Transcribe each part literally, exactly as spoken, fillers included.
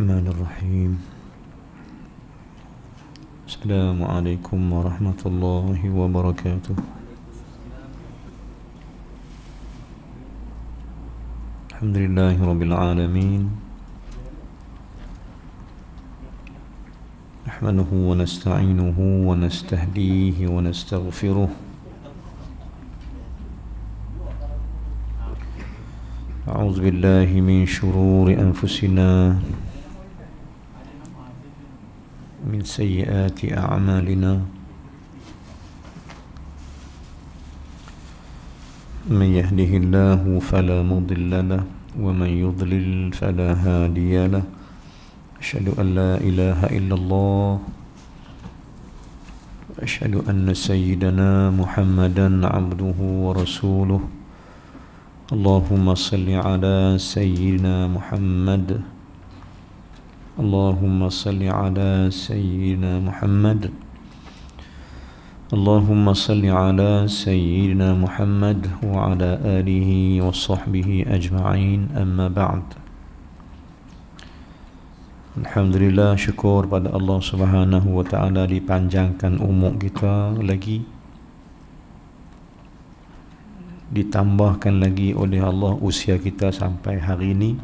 Bismillahirrahmanirrahim. Assalamualaikum warahmatullahi wabarakatuh. Alhamdulillahirabbil alamin. Nahmaduhu wa nasta'inuhu wa nastahdihi wa nastaghfiruh. أعوذ بالله من شرور أنفسنا من سيئات أعمالنا من يهده الله فلا مضل له ومن يضلل فلا هادي له أشهد أن لا إله إلا الله وأشهد أن سيدنا محمدا عبده ورسوله Allahumma salli ala sayyidina Muhammad. Allahumma salli ala sayyidina Muhammad. Allahumma salli ala sayyidina Muhammad wa ala alihi wa sahbihi ajma'in, amma ba'd. Alhamdulillah, syukur pada Allah Subhanahu wa ta'ala dipanjangkan umur kita lagi, ditambahkan lagi oleh Allah usia kita sampai hari ini,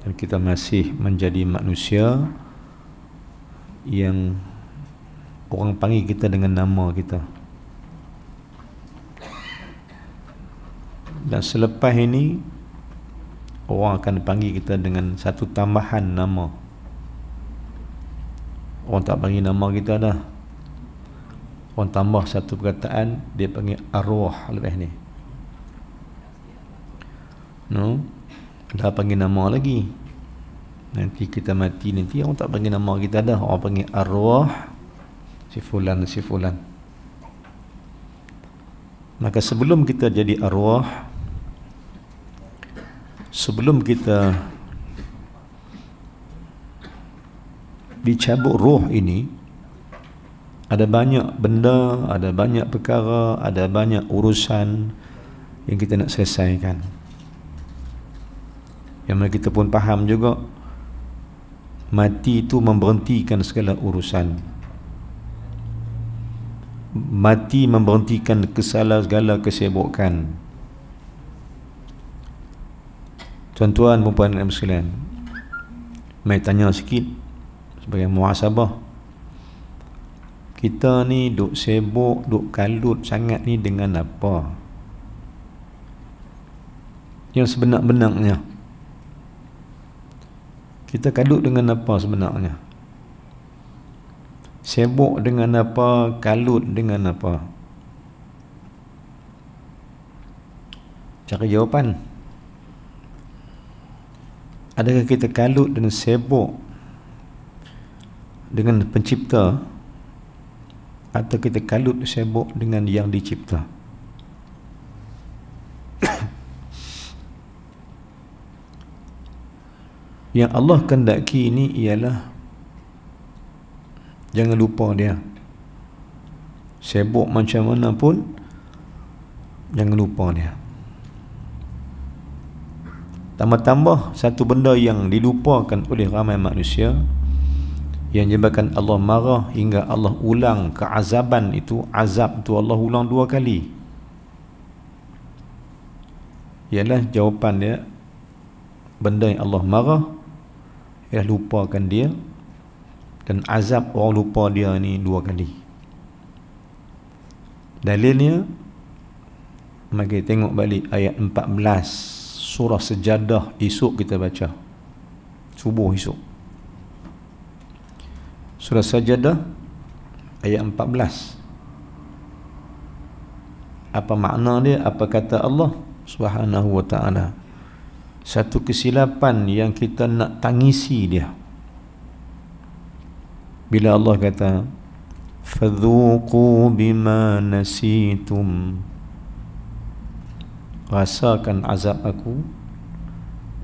dan kita masih menjadi manusia yang orang panggil kita dengan nama kita. Dan selepas ini orang akan panggil kita dengan satu tambahan nama. Orang tak panggil nama kita dah, orang tambah satu perkataan, dia panggil arwah lepas ni. No, dah panggil nama lagi. Nanti kita mati, nanti orang tak panggil nama kita dah, orang panggil arwah si fulan, si fulan. Maka sebelum kita jadi arwah, sebelum kita dicabut roh ini, ada banyak benda, ada banyak perkara, ada banyak urusan yang kita nak selesaikan, yang mana kita pun faham juga mati itu memberhentikan segala urusan. Mati memberhentikan kesalahan, segala kesibukan. Tuan-tuan, puan-puan dan sekalian, mari tanya sikit sebagai muhasabah. Kita ni duk sibuk, duk kalut sangat ni dengan apa? Yang sebenar-benarnya kita kalut dengan apa sebenarnya? Sibuk dengan apa? Kalut dengan apa? Cari jawapan. Adakah kita kalut dan sibuk dengan pencipta, atau kita kalut sibuk dengan yang dicipta? Yang Allah kehendaki ini ialah jangan lupa dia. Sibuk macam mana pun jangan lupa dia. Tambah-tambah satu benda yang dilupakan oleh ramai manusia, yang menyebabkan Allah marah hingga Allah ulang keazaban itu. Azab tu Allah ulang dua kali. Ialah jawapan dia, benda yang Allah marah ialah lupakan dia, dan azab orang lupa dia ni dua kali. Dalilnya, mari tengok balik ayat empat belas surah Sejadah. Esok kita baca subuh esok, surah Sajadah ayat empat belas. Apa makna dia? Apa kata Allah Subhanahu wa ta'ala? Satu kesilapan yang kita nak tangisi dia, bila Allah kata fadzuqu bima nasitum, rasakan azab aku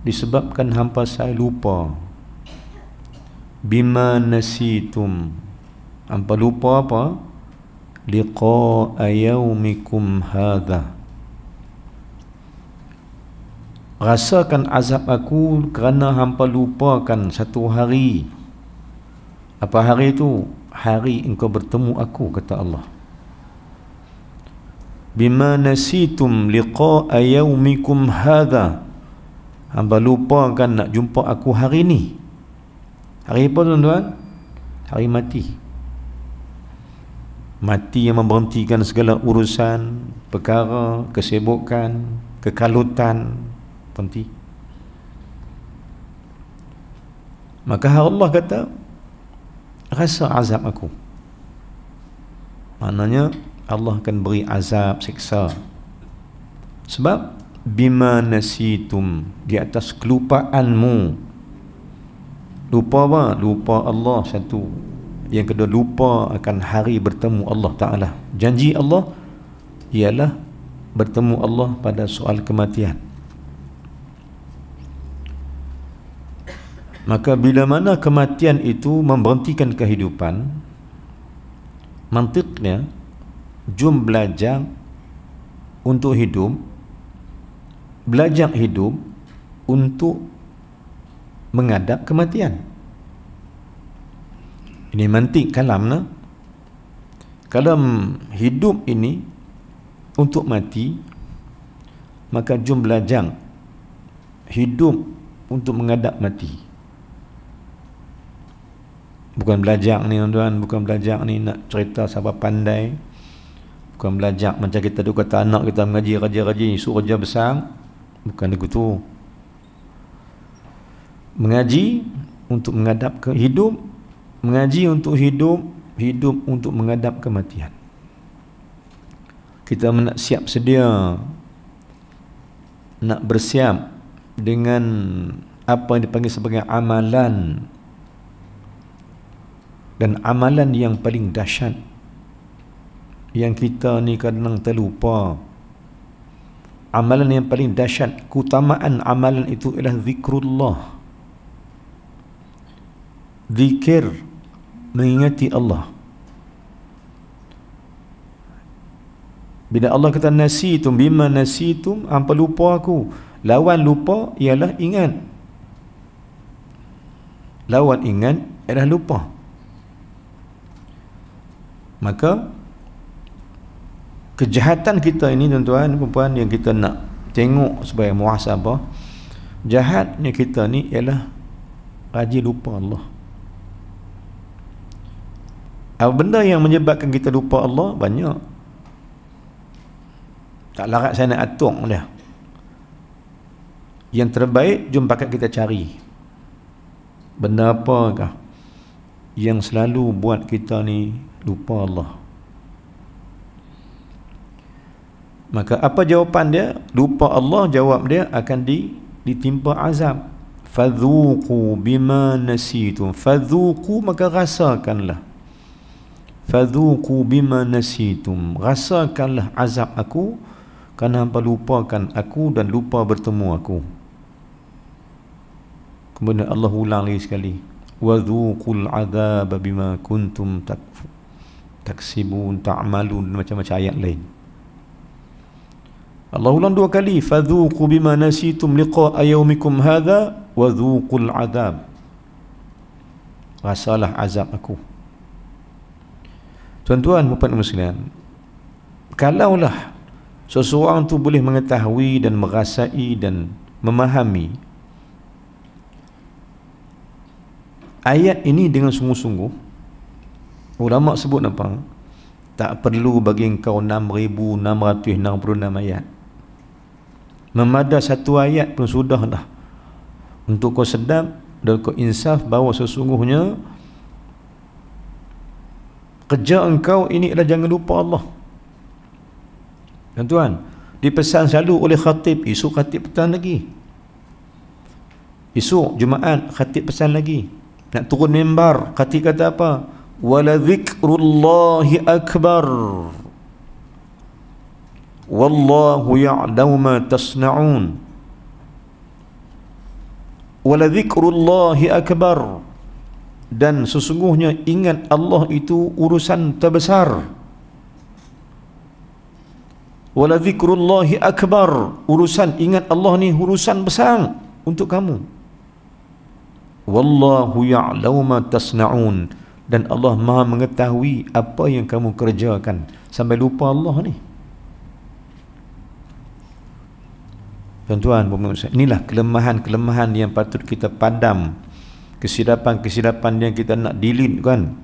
disebabkan hampa saya lupa. Bima nasitum, hampa lupa apa? Liqa'a yaumikum hadha, rasakan azab aku kerana hampa lupakan satu hari. Apa hari itu? Hari engkau bertemu aku, kata Allah. Bima nasitum liqa'a yaumikum hadha, hamba lupakan nak jumpa aku hari ni. Hari apa tuan-tuan? Hari mati. Mati yang memberhentikan segala urusan, perkara, kesibukan, kekalutan, berhenti. Maka Allah kata, rasa azab aku. Maknanya Allah akan beri azab, siksa. Sebab bima nasitum, di atas kelupaanmu. Lupa apa? Lupa Allah satu. Yang kedua, lupa akan hari bertemu Allah Ta'ala. Janji Allah ialah bertemu Allah pada soal kematian. Maka bila mana kematian itu memberhentikan kehidupan, mantiknya jom belajar untuk hidup, belajar hidup untuk menghadap kematian. Ini mantik kalam nah? Kalam hidup ini untuk mati, maka jom belajar hidup untuk menghadap mati. Bukan belajar ni tuan-tuan, bukan belajar ni nak cerita siapa pandai. Bukan belajar macam kita duk kata anak kita mengaji rajin-rajin, suruh kerja besar. Bukan begitu. Mengaji untuk menghadap ke hidup, mengaji untuk hidup, hidup untuk menghadap kematian. Kita nak siap sedia, nak bersiap dengan apa yang dipanggil sebagai amalan. Dan amalan yang paling dahsyat yang kita ni kadang terlupa, amalan yang paling dahsyat, keutamaan amalan itu ialah zikrullah, zikir, mengingati Allah. Bila Allah kata nasitum bima nasitum, hampa lupa aku, lawan lupa ialah ingat. Lawan ingat ialah lupa. Maka kejahatan kita ini tuan-tuan, perempuan, yang kita nak tengok sebagai muhasabah, jahatnya kita ni ialah rajin lupa Allah. Apa benda yang menyebabkan kita lupa Allah? Banyak. Tak larat saya nak atur dah. Yang terbaik, jom pakat kita cari. Benda apakah yang selalu buat kita ni lupa Allah? Maka apa jawapan dia? Lupa Allah, jawab dia akan di, ditimpa azab. Fadzuqu bima nasitum. Fadzuqu, maka rasakanlah. Fadzuqu bima nasitum, rasakanlah azab aku kerana hampa lupakan aku dan lupa bertemu aku. Kemudian Allah ulang lagi sekali, wadzuqul azab bima kuntum takfu taksibun ta'malun, macam-macam ayat lain. Allah ulang dua kali, fadzuqu bima nasitum liqa'a yaumikum hadha wa dzuqul azab, rasalah azab aku. Tuan-tuan, puan-puan muslimin, kalaulah seseorang tu boleh mengetahui dan merasai dan memahami ayat ini dengan sungguh-sungguh, ulama sebut apa? Tak perlu bagi engkau enam ribu enam ratus enam puluh enam ayat. Memada satu ayat pun sudahlah untuk kau sedar dan kau insaf bahawa sesungguhnya kerja engkau ini adalah jangan lupa Allah. Tuan-tuan, dipesan selalu oleh khatib. Esok khatib pesan lagi, esok Jumaat khatib pesan lagi. Nak turun mimbar, khatib kata apa? Wala zikrullahi akbar, wallahu ya'lamu ma tasna'un. Wala zikrullahi akbar, dan sesungguhnya ingat Allah itu urusan terbesar. Wala dzikrullahi akbar. Urusan ingat Allah ni urusan besar untuk kamu. Wallahu ya'lamu ma tasna'un. Dan Allah Maha mengetahui apa yang kamu kerjakan. Sampai lupa Allah ni. Tuan-tuan, inilah kelemahan-kelemahan yang patut kita padam. Kesilapan-kesilapan yang kita nak delete kan.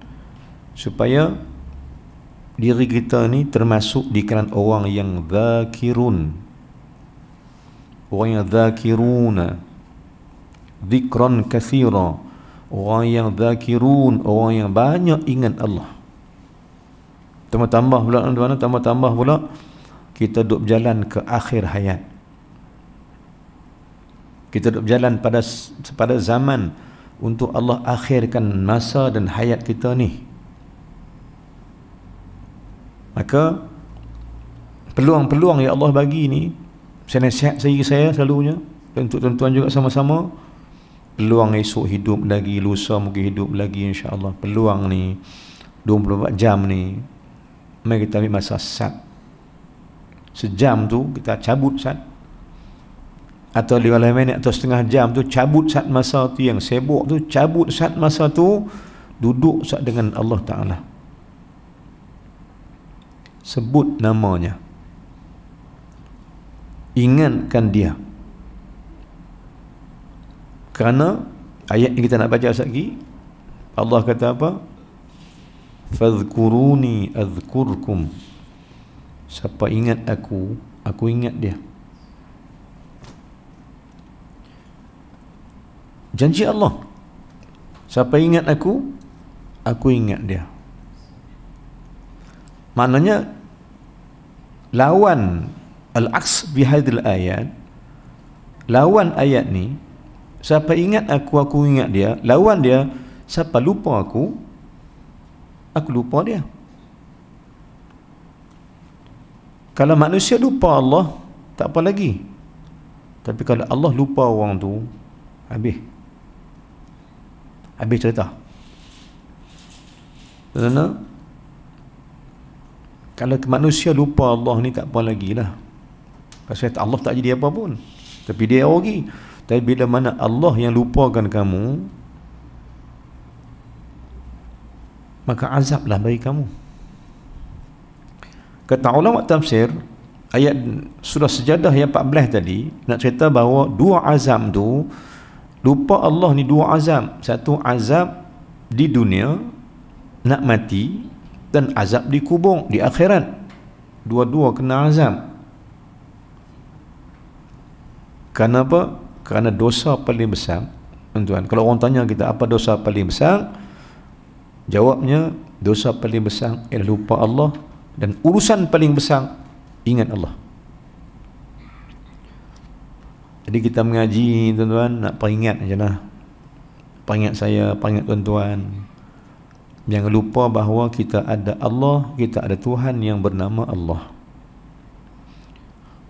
Supaya diri kita ni termasuk di kalangan orang yang dzakirun. Orang yang dzakiruna. Dzikran katsira. Orang yang dzakirun, orang yang banyak ingat Allah. Tambah-tambah pula, tambah-tambah pula kita duduk berjalan ke akhir hayat. Kita duduk berjalan pada pada zaman untuk Allah akhirkan masa dan hayat kita ni. Maka peluang-peluang yang Allah bagi ni, saya nasihat saya, saya selalunya, dan untuk tuan-tuan juga sama-sama. Peluang esok hidup lagi, lusa mungkin hidup lagi, insya-Allah. Peluang ni dua puluh empat jam ni, mari kita ambil masa sat. Sejam tu kita cabut sat. Atau lima belas minit atau setengah jam tu cabut sat masa tu, yang sibuk tu cabut sat masa tu, duduk sat dengan Allah Taala. Sebut namanya. Ingatkan dia. Kerana ayat yang kita nak baca lagi, Allah kata apa? Fadhkuruni adhkurkum. Siapa ingat aku, aku ingat dia. Janji Allah. Siapa ingat aku, aku ingat dia. Maknanya lawan al-aqs bihadil ayat. Lawan ayat ni, siapa ingat aku, aku ingat dia. Lawan dia, siapa lupa aku, aku lupa dia. Kalau manusia lupa Allah, tak apa lagi. Tapi kalau Allah lupa orang tu, habis. Habis cerita. Kerana kalau manusia lupa Allah ni, tak apa lagi lah. Pasal Allah tak jadi apa pun. Tapi dia rugi. Tapi bila mana Allah yang lupakan kamu, maka azablah bagi kamu. Kata ulama tafsir, ayat surah Sejadah yang empat belas tadi nak cerita bahawa dua azab tu, lupa Allah ni dua azab. Satu azab di dunia nak mati, dan azab di kubur di akhirat. Dua-dua kena azab. Kenapa? Kerana dosa paling besar, tuan-tuan. Kalau orang tanya kita apa dosa paling besar, jawabnya dosa paling besar ialah lupa Allah, dan urusan paling besar ingat Allah. Jadi kita mengaji, tuan-tuan, nak peringat je lah. Peringat saya, peringat tuan-tuan. Jangan lupa bahawa kita ada Allah, kita ada Tuhan yang bernama Allah.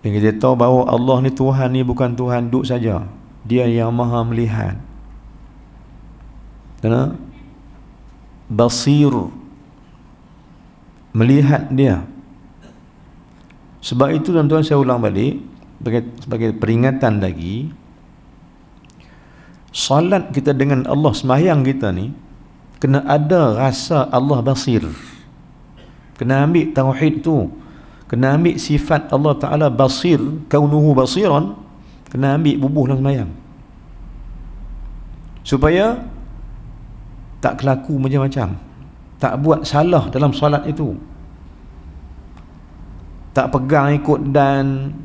Yang kita tahu bahawa Allah ni, Tuhan ni bukan Tuhan duduk saja. Dia yang maha melihat. Kena basir, melihat dia. Sebab itu tuan-tuan, saya ulang balik sebagai, sebagai peringatan lagi. Salat kita dengan Allah, sembahyang kita ni, kena ada rasa Allah basir. Kena ambil tauhid tu. Kena ambil sifat Allah Ta'ala basir, kaunuhu basiran. Kena ambil bubuh dalam semayang, supaya tak kelaku macam-macam, tak buat salah dalam salat itu, tak pegang ikut dan,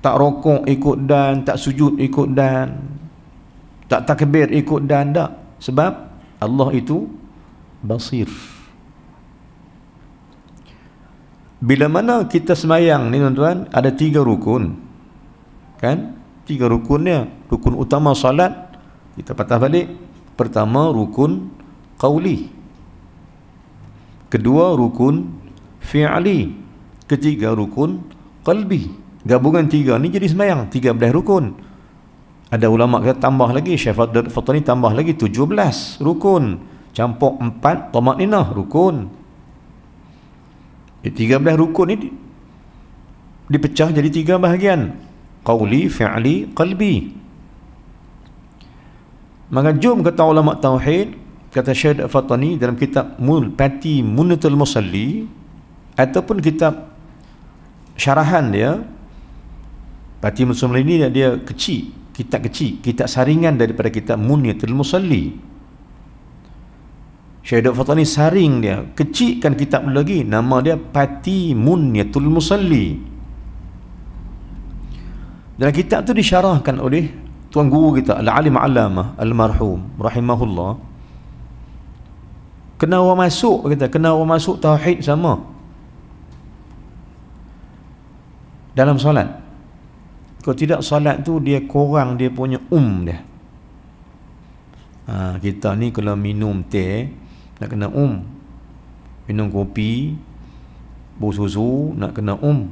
tak rokok ikut dan, tak sujud ikut dan, tak takbir ikut dan, tak. Sebab Allah itu basir. Bila mana kita semayang ni, tuan-tuan, ada tiga rukun, kan? Tiga rukunnya. Rukun utama salat, kita patah balik. Pertama rukun qawli, kedua rukun fi'ali, ketiga rukun qalbi. Gabungan tiga ni jadi semayang tiga belas rukun. Ada ulama' kita tambah lagi, Syekh Fathani tambah lagi tujuh belas rukun, campur empat tamakninah rukun. tiga belas rukun ni dipecah jadi tiga bahagian, qauli, fi'li, qalbi. Maka jom kata ulama tauhid, kata Syekh Al-Fatani dalam kitab Mulpati Munatul Musalli ataupun kitab syarahan dia Pati Musalli ini, dia kecil, kitab kecil, kitab saringan daripada kitab Munatul Musalli. Syekh Al-Fatani saring dia, kecilkan kitab lagi, nama dia Pati Munatul Musalli. Dalam kitab tu disyarahkan oleh tuan guru kita Al-Alim Allamah Almarhum rahimahullah. Kena orang masuk, kita kena orang masuk tauhid sama dalam solat. Kalau tidak solat tu dia kurang dia punya um dia. Ha, kita ni kalau minum teh nak kena um, minum kopi, bau susu nak kena um,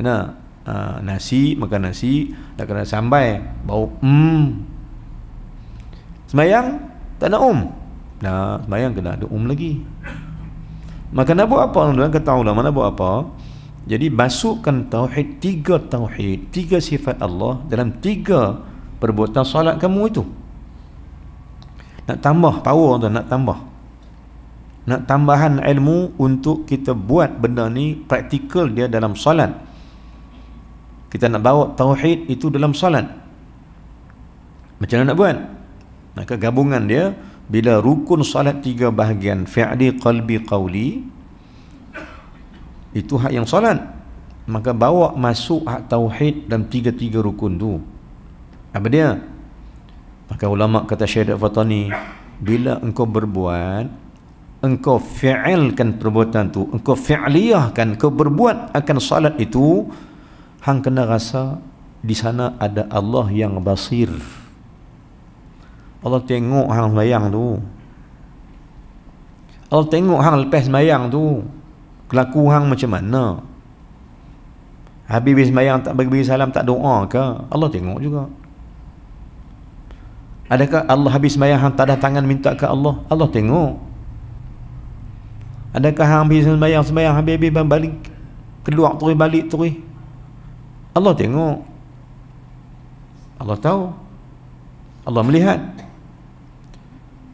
kena. Uh, nasi, makan nasi tak kena sambai, bau mm. Sembahyang tak nak um, nah, sembahyang kena ada um lagi. Maka nak buat apa? Kata ulama nak buat apa? Jadi masukkan tauhid, tiga tauhid, tiga sifat Allah dalam tiga perbuatan salat kamu itu. Nak tambah power tu, nak tambah, nak tambahan ilmu untuk kita buat benda ni praktikal dia dalam salat. Kita nak bawa tauhid itu dalam solat. Macam mana nak buat? Maka gabungan dia, bila rukun solat tiga bahagian, fi'li, qalbi, qawli, itu hak yang solat. Maka bawa masuk hak tauhid dalam tiga-tiga rukun tu. Apa dia? Maka ulama kata Syekh Al-Fatani, bila engkau berbuat, engkau fi'ilkan perbuatan tu, engkau fi'liyahkan, engkau berbuat akan solat itu, hang kena rasa di sana ada Allah yang basir. Allah tengok hang sembahyang tu, Allah tengok hang lepas sembahyang tu, kelaku hang macam mana, habis sembahyang tak bagi salam, tak doa ke, Allah tengok juga. Adakah Allah habis sembahyang hang tak ada tangan minta ke Allah? Allah tengok. Adakah hang habis sembahyang, sembahyang habis-habis balik keluar terus balik terus, Allah tengok, Allah tahu, Allah melihat.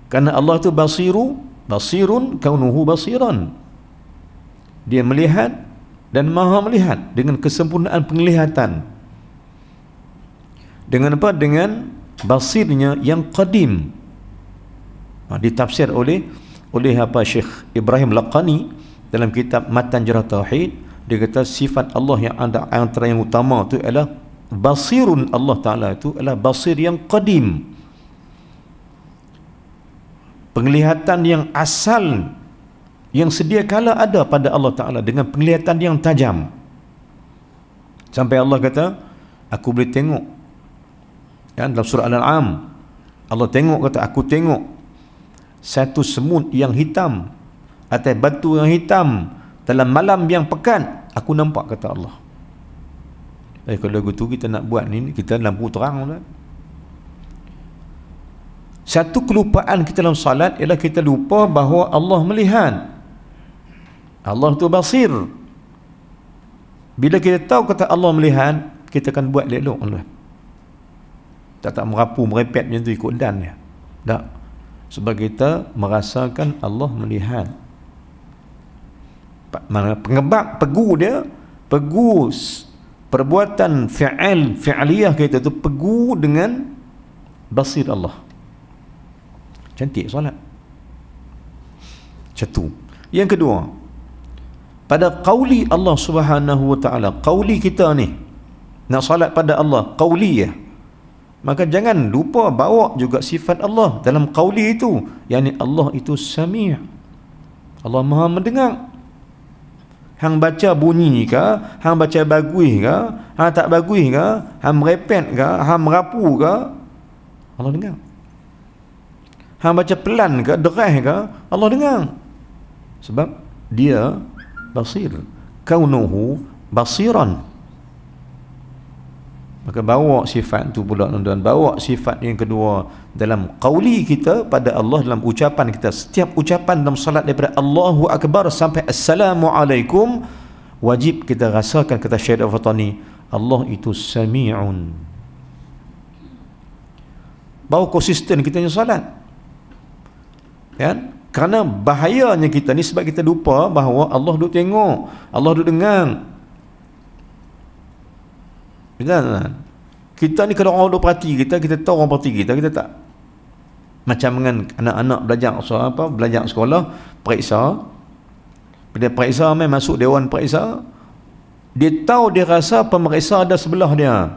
Karena Allah itu basiru, basirun kaunuhu basiran, dia melihat dan maha melihat dengan kesempurnaan penglihatan. Dengan apa? Dengan basirnya yang qadim. Nah, ditafsir oleh oleh apa Syekh Ibrahim Laqani dalam kitab Matan Jarh Tauhid. Dia kata sifat Allah yang ada antara yang utama itu ialah basirun, Allah Ta'ala itu ialah basir yang qadim, penglihatan yang asal yang sedia kala ada pada Allah Ta'ala, dengan penglihatan yang tajam. Sampai Allah kata aku boleh tengok, ya, dalam surah Al-An'am Allah tengok, kata aku tengok satu semut yang hitam atau batu yang hitam dalam malam yang pekat, aku nampak, kata Allah. Eh, kalau begitu kita nak buat ni, kita lampu terang kan? Satu kelupaan kita dalam salat ialah kita lupa bahawa Allah melihat, Allah tu basir. Bila kita tahu kata Allah melihat, kita akan buat elok Allah. Tak tak merapu, merepet macam tu ikut dan dia. Tak. Sebab kita merasakan Allah melihat. Pengebab pegu dia, pegu perbuatan fi'al, fi'aliyah kita tu pegu dengan basir Allah. Cantik solat satu. Yang kedua, pada qauli Allah Subhanahu wa ta'ala. Qauli kita ni nak solat pada Allah, qauliyah, maka jangan lupa bawa juga sifat Allah dalam qauli itu, yakni Allah itu sami', Allah maha mendengar. Hang baca bunyi ke, hang baca bagui ke, hang tak bagui ke, hang merepet ke, hang merapu ke, Allah dengar. Hang baca pelan ke, deras ke, Allah dengar. Sebab dia basir, kaunuhu basiran. Maka bawa sifat tu pula, tuan-tuan, bawa sifat yang kedua dalam qauli kita pada Allah, dalam ucapan kita. Setiap ucapan dalam salat daripada Allahu Akbar sampai Assalamualaikum wajib kita rasakan, kata Syekh Al-Fatani, Allah itu sami'un. Baru konsisten kita punya solat, ya? Kerana bahayanya kita ni sebab kita lupa bahawa Allah duk tengok, Allah duk dengar. Betul? Kita ni kalau orang duk perhati kita, kita tahu orang perhati kita, kita tak. Macam dengan anak-anak belajar soal apa, belajar sekolah, periksa. Bila periksa main masuk dewan periksa, dia tahu, dia rasa pemeriksa ada sebelah dia.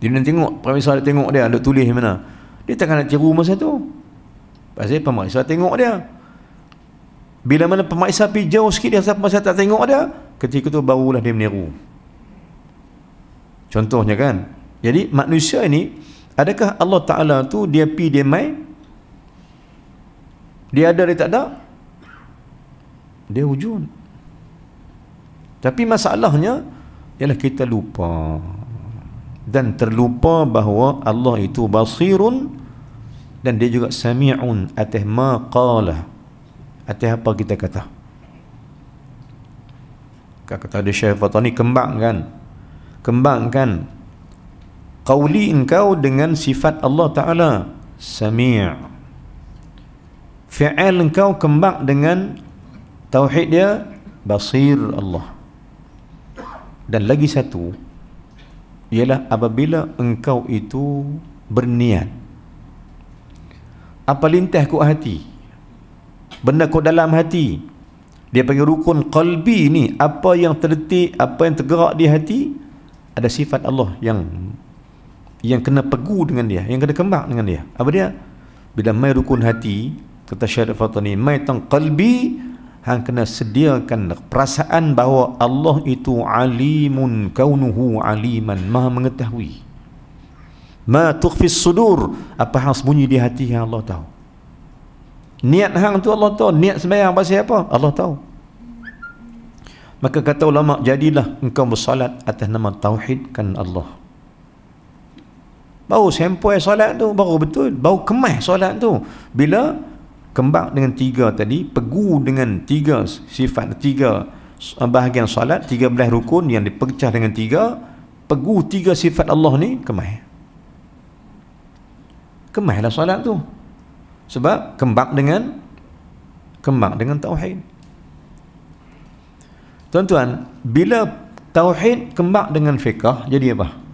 Dia nak tengok, pemeriksa dia tengok dia, dia tulis di mana. Dia takkan nak tiru masa tu. Pasal pemeriksa tengok dia. Bila mana pemeriksa pergi jauh sikit, dia rasa pemeriksa tak tengok dia, ketika tu barulah dia meniru. Contohnya kan. Jadi manusia ini, adakah Allah Ta'ala tu dia pi dia main? Dia ada dia tak ada? Dia wujud. Tapi masalahnya ialah kita lupa dan terlupa bahawa Allah itu basirun dan dia juga sami'un atas ma qalah, atas apa kita kata. Kata dia Syekh Fatani, kembangkan kembangkan qauli engkau dengan sifat Allah Ta'ala sami', fi'al engkau kembang dengan tauhid dia basir Allah. Dan lagi satu ialah apabila engkau itu berniat, apa lintah ku hati, benda ku dalam hati, dia panggil rukun qalbi ni, apa yang terdetik, apa yang tergerak di hati, ada sifat Allah yang yang kena pegu dengan dia, yang kena kembang dengan dia. Apa dia? Bila mai rukun hati, kata Syarif Fatani, mai tang qalbi, hang kena sediakan perasaan bahawa Allah itu alimun, kaunuhu aliman, maha mengetahui. Ma tukhfis sudur, apa hang sembunyi di hati yang Allah tahu. Niat hang tu Allah tahu, niat sembahyang pasal apa Allah tahu. Maka kata ulama, jadilah engkau bersolat atas nama tauhidkan Allah. Baru sempoi solat tu, baru betul, baru kemas solat tu. Bila kembang dengan tiga tadi, pegu dengan tiga sifat, tiga bahagian solat, tiga belah rukun yang dipecah dengan tiga, pegu tiga sifat Allah ni, kemas. Kemaslah solat tu. Sebab kembang dengan kembang dengan tauhid. Tuan-tuan, bila tauhid kembang dengan fiqah, jadi apa?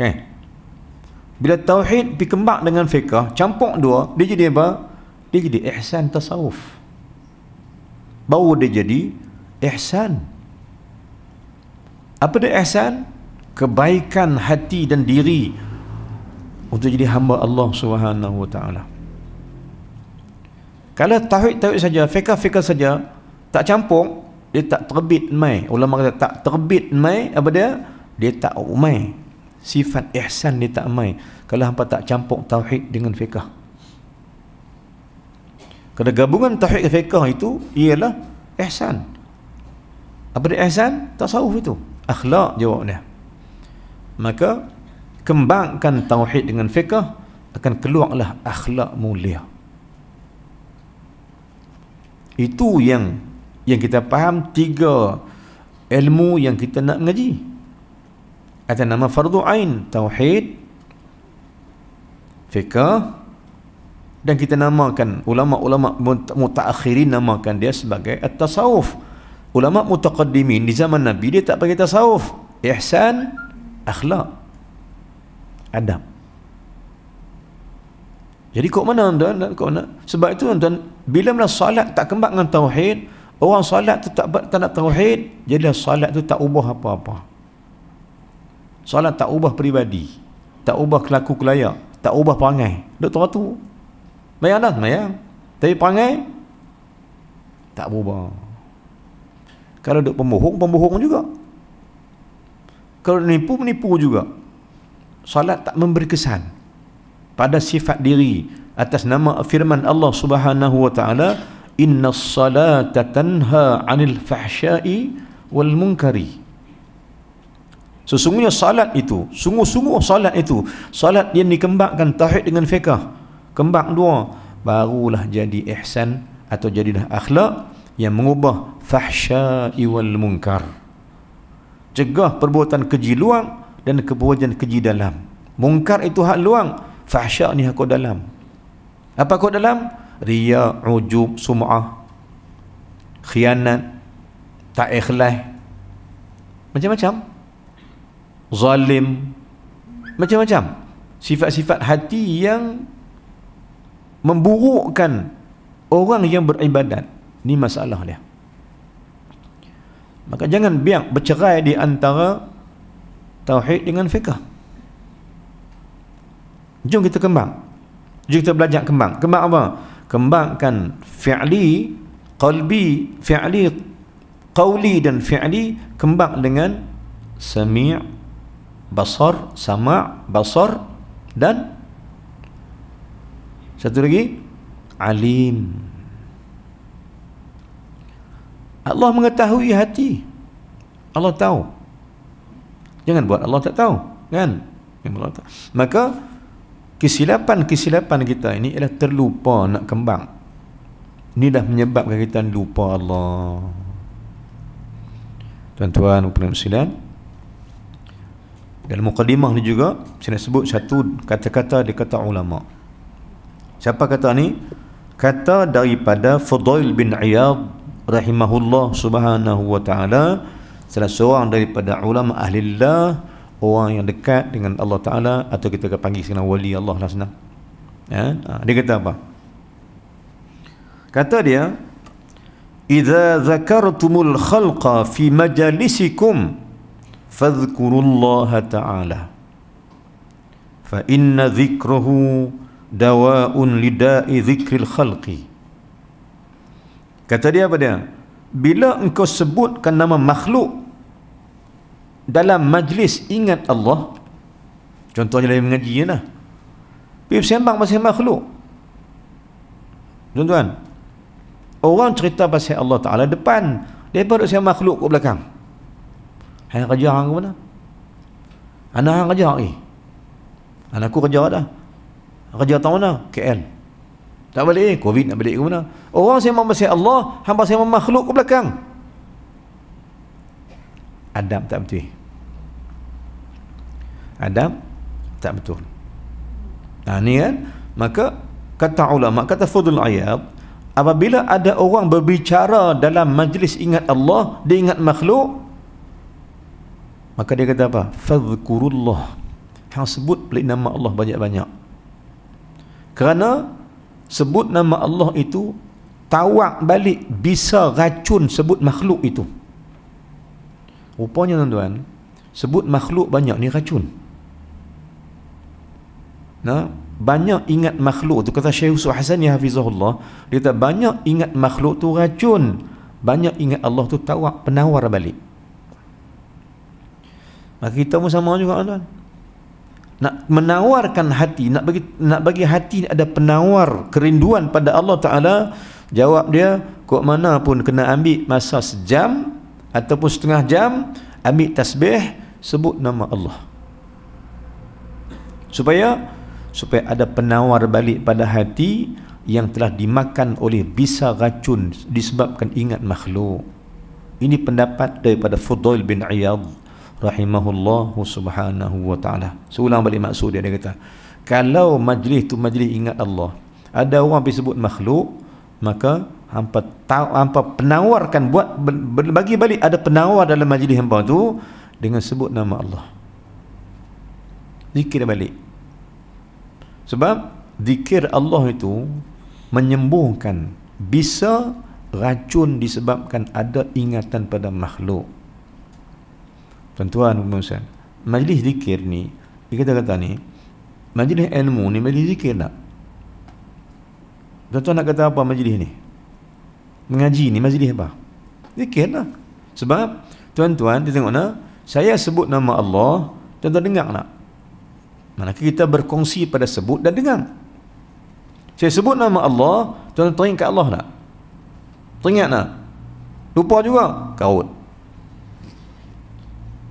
Eh. Bila tauhid dikembang dengan fiqah, campur dua, dia jadi apa? Dia jadi ihsan tasawuf. Baru dia jadi ihsan. Apa dia ihsan? Kebaikan hati dan diri untuk jadi hamba Allah Subhanahu Wa Taala. Kalau tauhid tauhid saja, fiqah-fiqah saja, tak campur, dia tak terbit mai. Ulama kata tak terbit mai, apa dia? Dia tak umai. Sifat ihsan dia tak main kalau hampa tak campur tauhid dengan fiqah. Kerana gabungan tauhid dan fiqah itu ialah ihsan. Apa dia ihsan? Tasawuf itu, akhlak jawabnya. Maka kembangkan tauhid dengan fiqah, akan keluarlah akhlak mulia. Itu yang yang kita faham tiga ilmu yang kita nak mengaji. Ada nama fardu ain, tauhid, fiqah, dan kita namakan, ulama-ulama mutaakhirin namakan dia sebagai at-tasawuf. Ulama mutaqaddimin di zaman Nabi dia tak panggil tasawuf. Ihsan, akhlak, adab. Jadi kok mana tuan, kok mana? Sebab itu tuan, bila mana solat tak kembang dengan tauhid, orang solat tu tak tak nak tauhid, jadi solat tu tak ubah apa-apa. Solat tak ubah peribadi, tak ubah kelaku kelayak, tak ubah perangai. Doktor tu bayang dah, bayang, tapi perangai tak berubah. Kalau duk pembohong, pembohong juga. Kalau menipu, menipu juga. Solat tak memberi kesan pada sifat diri atas nama firman Allah Subhanahu Wa Taala, inna salata tanha anil fahsyai wal munkari. Sesungguhnya salat itu, sungguh-sungguh salat itu, salat yang dikembangkan tauhid dengan fiqah, kembang dua, barulah jadi ihsan atau jadilah akhlak. yang mengubah fahsya'i wal munkar, cegah perbuatan keji luang dan perbuatan keji dalam. Munkar itu hak luang, fahsya' ni hak dalam. Apa hak dalam? Riya', ujub, sum'ah, khianat, tak ikhlas, macam-macam, zalim, macam-macam sifat-sifat hati yang memburukkan orang yang beribadat. Ini masalah dia. Maka jangan biar bercerai di antara tauhid dengan fiqh. Jom kita kembang, jom kita belajar kembang. Kembang apa? Kembangkan fi'li, qalbi, fi'li, qawli dan fi'li. Kembang dengan sami', basar, sama', basar, dan satu lagi alim. Allah mengetahui hati, Allah tahu. Jangan buat Allah tak tahu, kan? Allah tahu. Maka kesilapan-kesilapan kita ini ialah terlupa nak kembang. Ini dah menyebabkan kita lupa Allah. Tuan-tuan, puan-puan muslimat, dalam mukadimah ni juga saya sebut satu kata-kata di kata ulama. Siapa kata ni? Kata daripada Fudail bin Iyad rahimahullah subhanahu wa ta'ala, salah seorang daripada ulama ahlillah, orang yang dekat dengan Allah Ta'ala, atau kita panggil sekarang wali Allah lah senang. Ya? Dia kata apa? Kata dia, "Idza zakartumul khalqa fi majalisikum fadhkurullaha ta'ala fa inna dhikruhu dawa'un lida'i dhikril khalqi." Kata dia apa dia? Bila engkau sebutkan nama makhluk dalam majlis, ingat Allah. Contohnya dalam mengaji lah, pergi bersembang pasal makhluk. Tuan-tuan, orang cerita pasal Allah Ta'ala depan, dia duduk pasal makhluk ke belakang. Hang kerja hang ke mana? Anak hang kerja eh? Anak aku kerja dah. Kerja tahun mana? K L. Tak balik eh? Covid nak balik ke mana? Orang sembang pasal Allah, hang pasal makhluk ke belakang. Adab tak betul eh? Adab tak betul. Nah, ni kan. Maka kata ulama, kata Fudail Iyad, apabila ada orang berbicara dalam majlis ingat Allah, dia ingat makhluk, maka dia kata apa? Fadhkurullah, hang sebut pelik nama Allah banyak-banyak. Kerana sebut nama Allah itu tawak balik, bisa racun sebut makhluk itu. Rupanya tuan-tuan, sebut makhluk banyak ni racun. Nah, banyak ingat makhluk tu, kata Syekh Yusuf Hasani hafizahullah, dia kata banyak ingat makhluk tu racun, banyak ingat Allah tu tawak, penawar balik. Maka kita pun sama juga tuan. Nak menawarkan hati, nak bagi nak bagi hati ada penawar kerinduan pada Allah Taala, jawab dia, kok mana pun kena ambil masa sejam ataupun setengah jam, ambil tasbih, sebut nama Allah, supaya supaya ada penawar balik pada hati yang telah dimakan oleh bisa racun disebabkan ingat makhluk. Ini pendapat daripada Fudail bin Iyad rahimahullahu subhanahu wa ta'ala. Seulang balik maksud dia, dia kata kalau majlis tu majlis ingat Allah, ada orang pergi sebut makhluk, maka hampa tahu, hampa penawarkan, buat bagi balik ada penawar dalam majlis hampa tu dengan sebut nama Allah, zikir balik. Sebab zikir Allah itu menyembuhkan bisa racun disebabkan ada ingatan pada makhluk. Tuan-tuan, majlis zikir ni, kita kata ni majlis ilmu ni, majlis zikir tak? Tuan-tuan nak kata apa majlis ni? Mengaji ni majlis apa? Zikir lah. Sebab tuan-tuan kita tengok nak, saya sebut nama Allah, tuan-tuan dengar nak? Maka kita berkongsi pada sebut dan dengar. Saya sebut nama Allah, tuan-tuan teringat kat Allah nak? Teringat nak? Lupa juga kaut.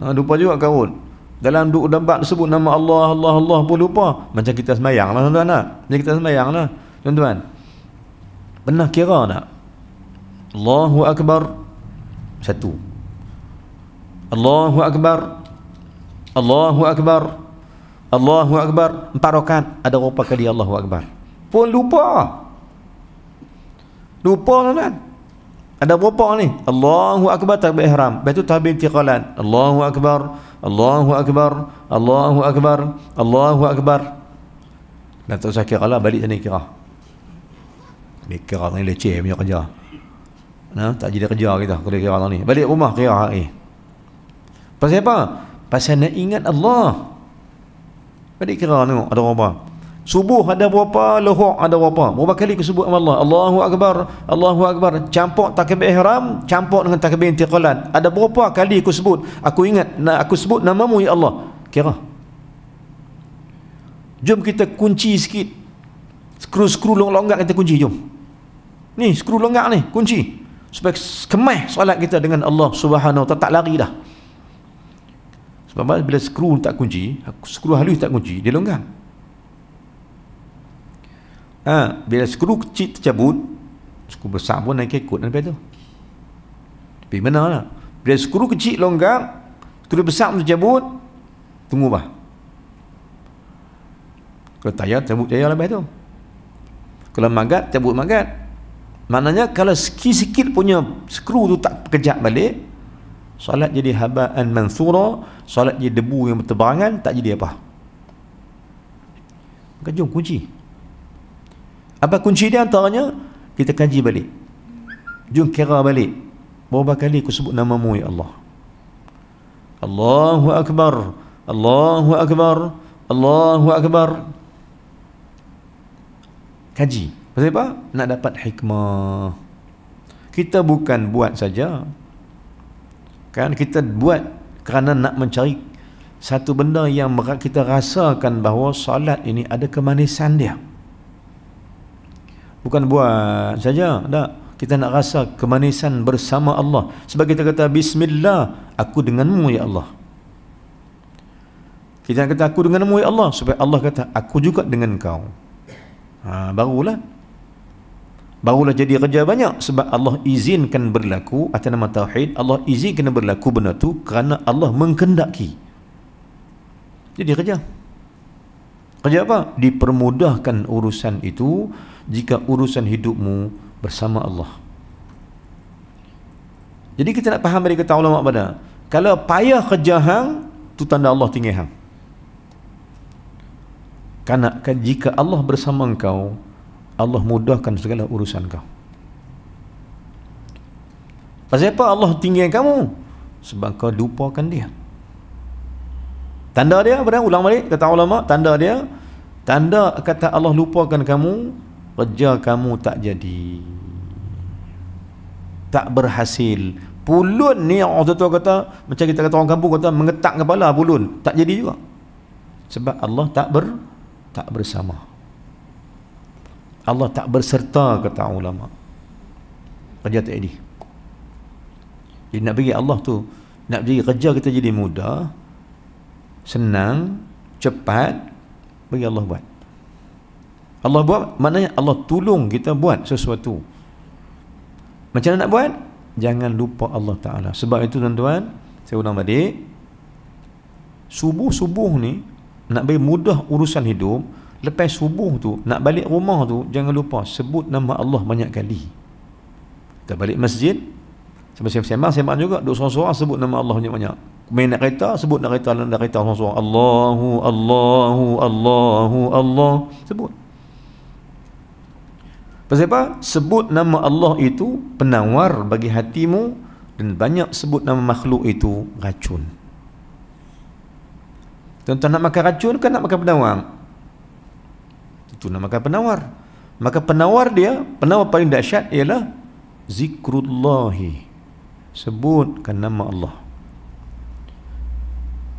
Ha, lupa juga kaut. Dalam duk dampak sebut nama Allah, Allah, Allah pun lupa. Macam kita sembahyang lah tuan-tuan nak? Macam kita sembahyang lah tuan-tuan. Pernah kira nak? Allahu Akbar, satu. Allahu Akbar, Allahu Akbar, Allahu Akbar, empat rakaat ada berapa kali Allahu Akbar? Pun lupa. Lupa kan? Ada berapa ni? Allahu Akbar takbir ihram. Lepas tu takbir intiqalan. Allahu Akbar, Allahu Akbar, Allahu Akbar, Allahu Akbar. Dan tak usah kira lah, balik sana kira. Dia kira ni leceh punya kerja. Nah, tak jadi kerja kita kalau kira ni. Balik rumah kira eh. Pasal apa? Pasal nak ingat Allah. Balik kira ni ada berapa? Subuh ada berapa, Zuhur ada berapa, berapa kali ke sebut Allah? Allahu Akbar, Allahu Akbar, campur takbir ihram, campur dengan takbir intiqalan, ada berapa kali aku sebut, aku ingat, aku sebut namamu ya Allah, kira. Jom kita kunci sikit, skru-skru longgak kita kunci, jom ni skru longgak ni, kunci supaya kemah solat kita dengan Allah subhanahu wa taala, tak lari dah. Sebab bila skru tak kunci, skru halus tak kunci, dia longgak. Ha, bila skru kecil tercabut, skru besar pun naik ikut daripada tu. Tapi mana lah, bila skru kecil longgar, skru besar pun tercabut, tunggu bah. Kalau tayar, cabut tayar lepas tu. Kalau magat, cabut magat. Maknanya kalau sikit-sikit punya skru tu tak kejap balik, solat jadi habaan mansura, solat jadi debu yang berterbangan, tak jadi apa. Maka jom kunci. Apa kunci dia antaranya? Kita kaji balik. Jom kira balik, berapa kali aku sebut namamu ya Allah? Allahu Akbar, Allahu Akbar, Allahu Akbar. Kaji. Pasal apa? Nak dapat hikmah. Kita bukan buat saja, kan? Kita buat kerana nak mencari satu benda yang kita rasakan bahawa salat ini ada kemanisan dia. Bukan buat saja, tak. Kita nak rasa kemanisan bersama Allah. Sebab kita kata Bismillah, aku denganmu ya Allah. Kita kata aku denganmu ya Allah, supaya Allah kata aku juga dengan kau. Ha, barulah, barulah jadi kerja banyak. Sebab Allah izinkan berlaku atas nama Tauhid. Allah izinkan berlaku benda tu kerana Allah mengkendaki. Jadi kerja. Kerja apa? Dipermudahkan urusan itu jika urusan hidupmu bersama Allah. Jadi kita nak faham dari kata ulama pada, kalau payah kerja hang, tu tanda Allah tinggi hang. Karena jika Allah bersama engkau, Allah mudahkan segala urusan kau. Pasal apa Allah tinggi kamu? Sebab kau lupakan dia. Tanda dia, apa dah? Ulang balik kata ulama, tanda dia, tanda kata Allah lupakan kamu, kerja kamu tak jadi, tak berhasil. Pulun ni orang tua kata, macam kita kata orang kampung kata, mengetak kepala pulun, tak jadi juga. Sebab Allah tak ber tak bersama. Allah tak berserta kata ulama. Kerja tak jadi. Jadi nak bagi Allah tu, nak bagi kerja kita jadi mudah, senang, cepat, bagi Allah buat. Allah buat maknanya Allah tolong kita buat sesuatu. Macam mana nak buat? Jangan lupa Allah Ta'ala. Sebab itu tuan-tuan, saya ulang balik, subuh-subuh ni nak bagi mudah urusan hidup. Lepas subuh tu, nak balik rumah tu, jangan lupa sebut nama Allah banyak kali. Kita balik masjid, sampai sembang-sembang juga, duduk sorang-sorang sebut nama Allah banyak-banyak. Main nak kereta, sebut nak kereta, nak kereta sorang-sorang, Allahu, Allahu, Allahu, Allah, sebut. Pasal apa? Sebut nama Allah itu penawar bagi hatimu, dan banyak sebut nama makhluk itu racun. Tuan-tuan nak makan racun kan nak makan penawar? Itu nak makan penawar. Maka penawar dia, penawar paling dahsyat ialah zikrullahi. Sebutkan nama Allah.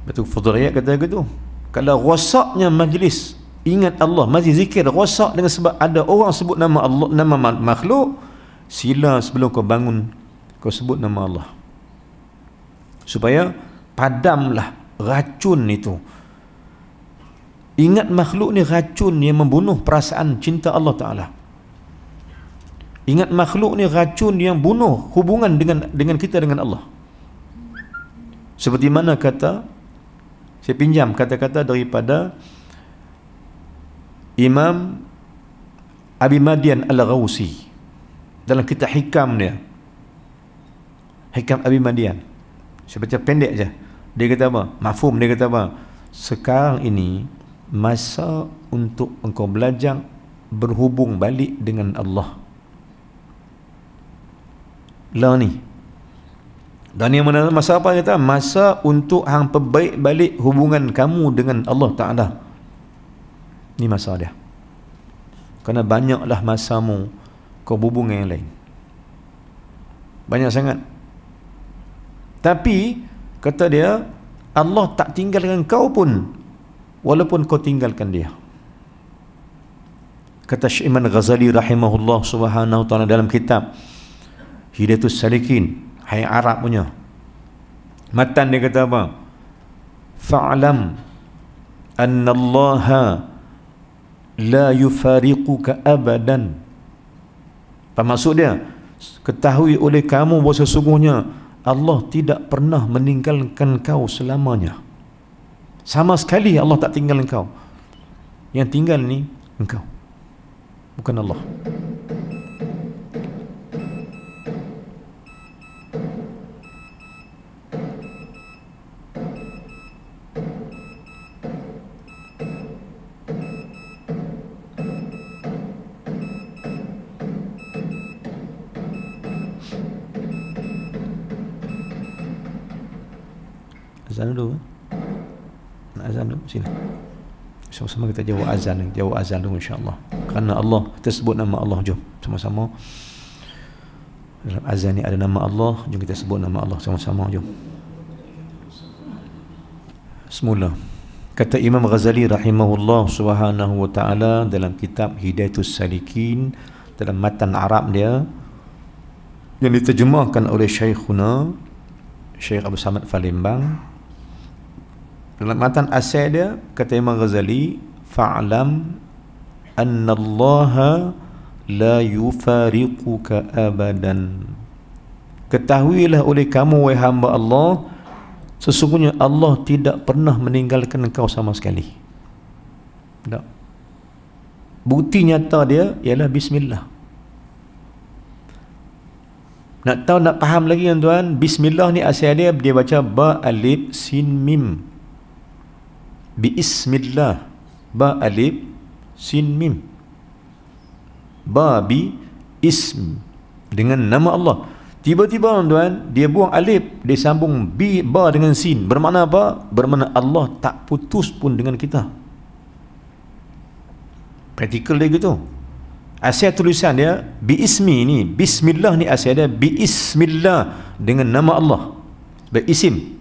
Betul Fudailiyat kata gitu. Kalau rosaknya majlis ingat Allah, masih zikir rosak dengan sebab ada orang sebut nama Allah, nama makhluk, sila sebelum kau bangun kau sebut nama Allah, supaya padamlah racun itu. Ingat makhluk ni racun yang membunuh perasaan cinta Allah Ta'ala. Ingat makhluk ni racun yang bunuh hubungan dengan dengan kita dengan Allah. Seperti mana kata, saya pinjam kata-kata daripada Imam Abi Madian Al-Ghawsi dalam kitab Hikam dia. Hikam Abi Madian. Saya baca pendek je. Dia kata apa? Mafhum dia kata apa? Sekarang ini masa untuk engkau belajar berhubung balik dengan Allah. Lah ni. Dan yang mana masa apa kata? Masa untuk hang perbaik balik hubungan kamu dengan Allah Ta'ala. Ni masa dia. Kerana banyaklah masamu kau berhubung dengan yang lain. Banyak sangat. Tapi kata dia, Allah tak tinggalkan kau pun walaupun kau tinggalkan dia. Kata Syekh Imam Ghazali rahimahullah subhanahu wa ta'ala dalam kitab Hidayatus Salikin, hai Arab punya matan, dia kata apa? Fa'alam anna Allah la yufariquka abadan. Apa maksud dia? Ketahui oleh kamu bahawa sesungguhnya Allah tidak pernah meninggalkan kau selamanya. Sama sekali Allah tak tinggal engkau. Yang tinggal ni engkau, bukan Allah. Azan dulu. Nak azan dulu sini. Sama-sama kita jawab azan, jawab azan dulu insya-Allah. Kerana Allah, kita sebut nama Allah, jom sama-sama. Dalam azan ni ada nama Allah, jom kita sebut nama Allah sama-sama, jom. Bismillah. Kata Imam Ghazali rahimahullah subhanahu wa ta'ala dalam kitab Hidayatus Salikin dalam matan Arab dia yang diterjemahkan oleh Syekhuna Syekh Abdul Samad Falembang. Dalam matan asal dia kata Imam Ghazali, fa'lam anna Allah la yufariquka abadan. Ketahuilah oleh kamu wahai hamba Allah, sesungguhnya Allah tidak pernah meninggalkan engkau sama sekali. Tak. Bukti nyata dia ialah bismillah. Nak tahu, nak faham lagi tuan-tuan, bismillah ni asal dia dia baca ba alif sin mim. Bismillah, ba alif sin mim, ba bi ism, dengan nama Allah. Tiba-tiba tuan, dia buang alif, dia sambung bi ba dengan sin. Bermakna apa? Bermakna Allah tak putus pun dengan kita. Praktikal dia gitu. Asal tulisan dia bi ismi ni, bismillah ni asal dia bi ismillah, dengan nama Allah, bi isim.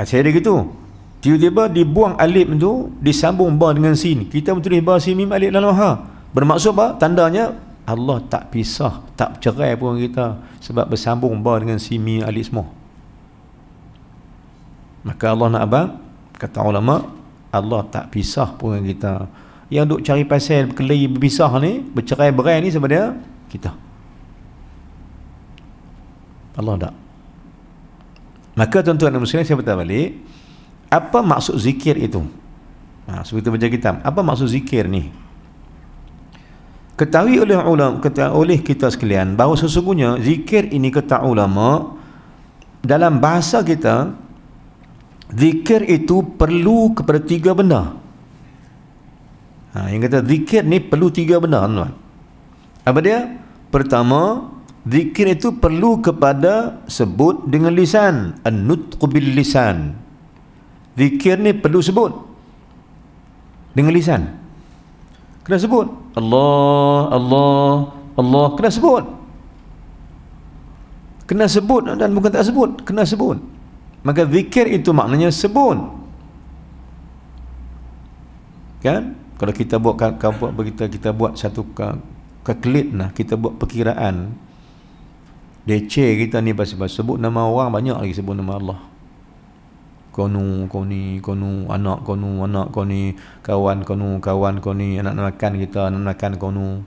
Asal dia gitu. Tiba-tiba dibuang alif tu, disambung ba dengan sin. Kita tulis ba sin mim alif lam ha. Bermaksud apa? Tandanya Allah tak pisah, tak cerai pun kita sebab bersambung ba dengan sin mim alif semua. Maka Allah nak abang, kata ulama, Allah tak pisah pun kita. Yang duk cari pasal berkelahi berpisah ni, bercerai-berai ni sebenarnya kita. Allah tak. Maka tuan-tuan dan muslimin, saya bertanya balik, apa maksud zikir itu? Ha, sebelum kita baca kitab, apa maksud zikir ni? Ketahui oleh ulama, ketahui oleh kita sekalian bahawa sesungguhnya zikir ini, kata ulama, dalam bahasa kita, zikir itu perlu kepada tiga benda. Ha, yang kata zikir ni perlu tiga benda, tuan. Apa dia? Pertama, zikir itu perlu kepada sebut dengan lisan, an-nutq bil lisan. Zikir ni perlu sebut dengan lisan. Kena sebut Allah, Allah, Allah. Kena sebut. Kena sebut dan bukan tak sebut. Kena sebut. Maka zikir itu maknanya sebut. Kan? Kalau kita buat, kita kita buat satu kalkulit lah, kita buat perkiraan. Dece kita ni pasal sebut nama orang, banyak lagi sebut nama Allah. Kau nu, kau ni, kau nu, anak kau nu, anak kau ni, kawan kau nu, kawan kau ni, anak makan kita, anak makan kau nu,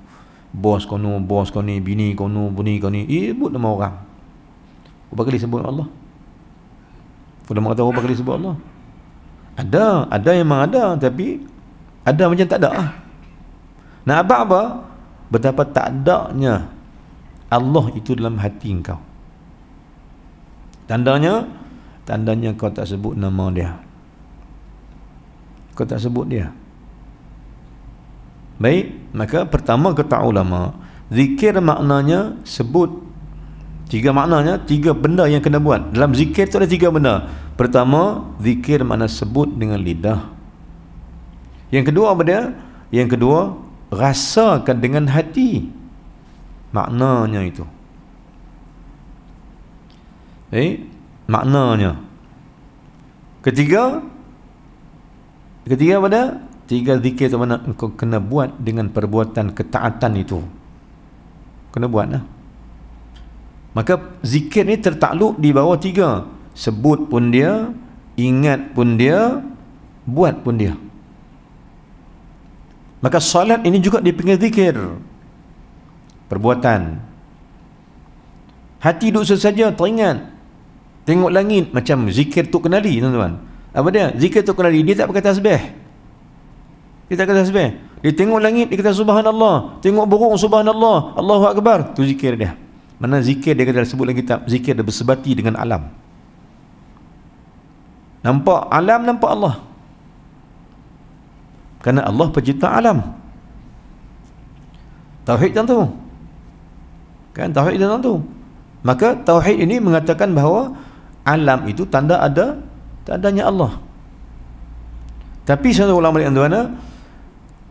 bos kono, bos kono, bini kono, bini kono, ibut nama orang. Berapa kali sebut Allah? Sudah mengatakan berapa kali sebut Allah? Ada, ada memang ada, tapi ada macam tak ada lah. Nak abang apa? Betapa tak adanya Allah itu dalam hati engkau. Tandanya, tandanya kau tak sebut nama dia. Kau tak sebut dia. Baik, maka pertama kata ulama, zikir maknanya sebut. Tiga maknanya, tiga benda yang kena buat. Dalam zikir tu ada tiga benda. Pertama, zikir makna sebut dengan lidah. Yang kedua apa dia? Yang kedua, rasakan dengan hati maknanya itu. Eh, maknanya. Ketiga, ketiga apa dia? Tiga zikir tu mana engkau kena buat dengan perbuatan ketaatan itu. Kena buat lah. Maka zikir ni tertakluk di bawah tiga. Sebut pun dia, ingat pun dia, buat pun dia. Maka solat ini juga dipanggil zikir. Perbuatan. Hati duduk sesaja, teringat. Tengok langit, macam zikir tu kenali tuan-tuan. Apa dia? Zikir tu kenali, dia tak pakai tasbih. Dia tak kata tasbih. Dia tengok langit, dia kata subhanallah. Tengok burung, subhanallah. Allahu Akbar. Itu zikir dia. Mana zikir dia kata sebut dalam kitab. Zikir dia bersebati dengan alam. Nampak alam, nampak Allah. Kerana Allah pencipta alam. Tauhid tentu. Kan? Tauhid tentu. Maka tauhid ini mengatakan bahawa alam itu tanda ada, tandanya Allah. Tapi saya ulang balik tuan-tuan,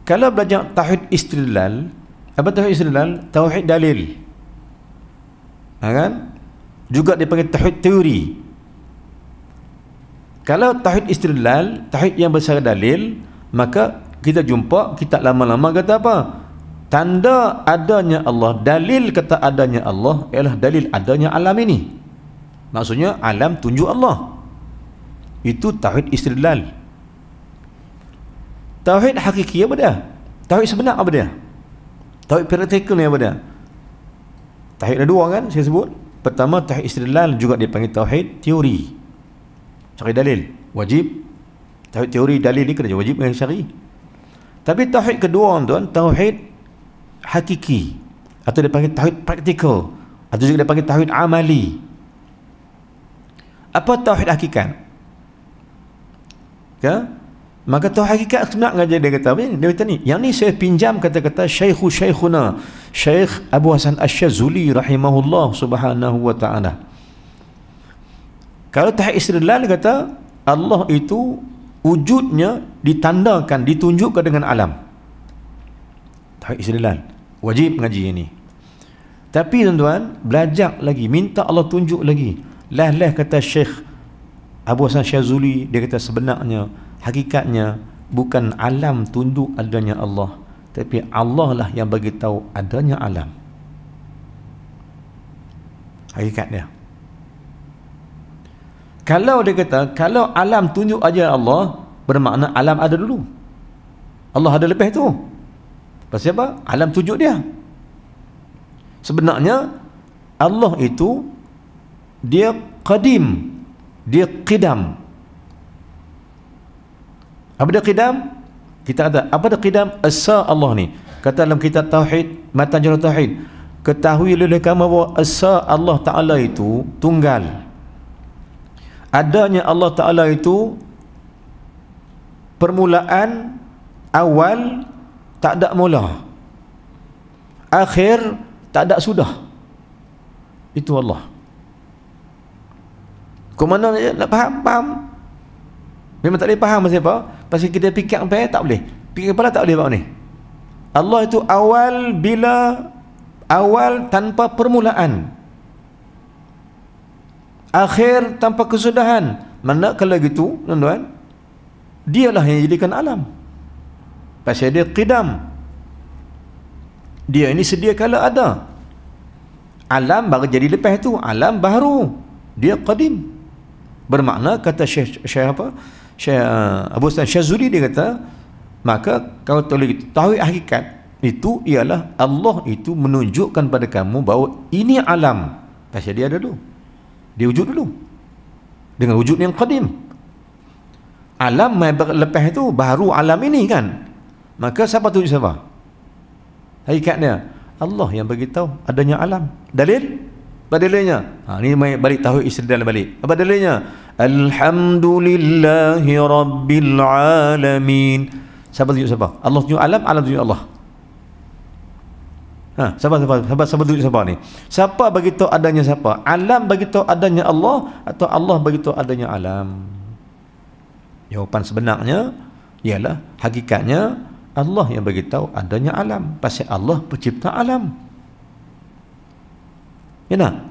kalau belajar tauhid istidlal, apa tauhid istidlal? Tauhid dalil. Ha, kan? Juga dipanggil tauhid teori. Kalau tauhid istidlal, tauhid yang bersara dalil, maka kita jumpa kitab lama-lama kata apa? Tanda adanya Allah, dalil kata adanya Allah ialah dalil adanya alam ini. Maksudnya alam tunjuk Allah. Itu tauhid istidlal. Tauhid hakiki apa dia? Tauhid sebenar apa dia? Tauhid praktikal ni apa dia? Tauhid ada dua kan saya sebut. Pertama tauhid istidlal, juga dipanggil tauhid teori. Cari dalil, wajib. Tauhid teori dalil ni kena wajib dengan syari. Tapi tauhid kedua tuan, tauhid hakiki atau dipanggil tauhid praktikal atau juga dipanggil tauhid amali. Apa tauhid hakikat? Kan? Maka tahu hakikat sebenar ngaji dia kata apa ni? Dia kata ni, yang ni saya pinjam kata-kata Syaikhu Syaikhuna Syaikh Abu Hasan Asy-Syazuli rahimahullah subhanahu wa ta'ala. Kalau tauhid istidlal kata Allah itu wujudnya ditandakan, ditunjukkan dengan alam. Tauhid istidlal wajib ngaji ini. Tapi tuan-tuan, belajar lagi, minta Allah tunjuk lagi. Lah-lah kata Syaikh Abu Hasan Asy-Syazuli, dia kata sebenarnya hakikatnya bukan alam tunduk adanya Allah, tapi Allah lah yang bagi tahu adanya alam. Hakikatnya. Kalau dia kata kalau alam tunjuk aja Allah, bermakna alam ada dulu. Allah ada lepas tu. Pasal apa? Alam tunjuk dia. Sebenarnya Allah itu dia qadim, dia qidam. Apa dia qidam? Kita kata, apa dia qidam? Esa Allah ni. Kata dalam kitab Tauhid, Matanjur Tauhid, ketahui oleh kamu bahawa esa Allah Ta'ala itu tunggal. Adanya Allah Ta'ala itu permulaan, awal, tak ada mula. Akhir, tak ada sudah. Itu Allah. Kau mana nak faham? Faham? Memang tak boleh faham pasal apa? Pasal kita fikir kepala tak boleh. Fikir kepala tak boleh bab ni. Allah itu awal bila awal tanpa permulaan. Akhir tanpa kesudahan. Mana kalau gitu, tuan-tuan, dialah yang jadikan alam. Pasal dia qidam. Dia ini sedia kala ada. Alam baru jadi lepas tu, alam baru. Dia qadim. Bermakna kata Syekh Syekh apa? Syekh Abu Hasan Asy-Syazuli dia kata, maka kalau tahu hakikat itu ialah Allah itu menunjukkan pada kamu bahawa ini alam pasal dia ada dulu, dia wujud dulu dengan wujud yang qadim. Alam lepas itu baru alam ini kan, maka siapa tunjuk siapa hakikatnya? Allah yang beritahu adanya alam. Dalil? Apa dalilnya? Ha, ini balik tauhid istidlal balik. Apa dalilnya? Alhamdulillahi Rabbil Alamin. Siapa tunjuk siapa? Allah tunjuk alam, alam tunjuk Allah. Ha, siapa siapa siapa siapa tunjuk siapa ni? Siapa bagi tahu adanya siapa? Alam bagi tahu adanya Allah atau Allah bagi tahu adanya alam? Jawapan sebenarnya ialah hakikatnya Allah yang bagi tahu adanya alam. Pasal Allah pencipta alam. Ya nah.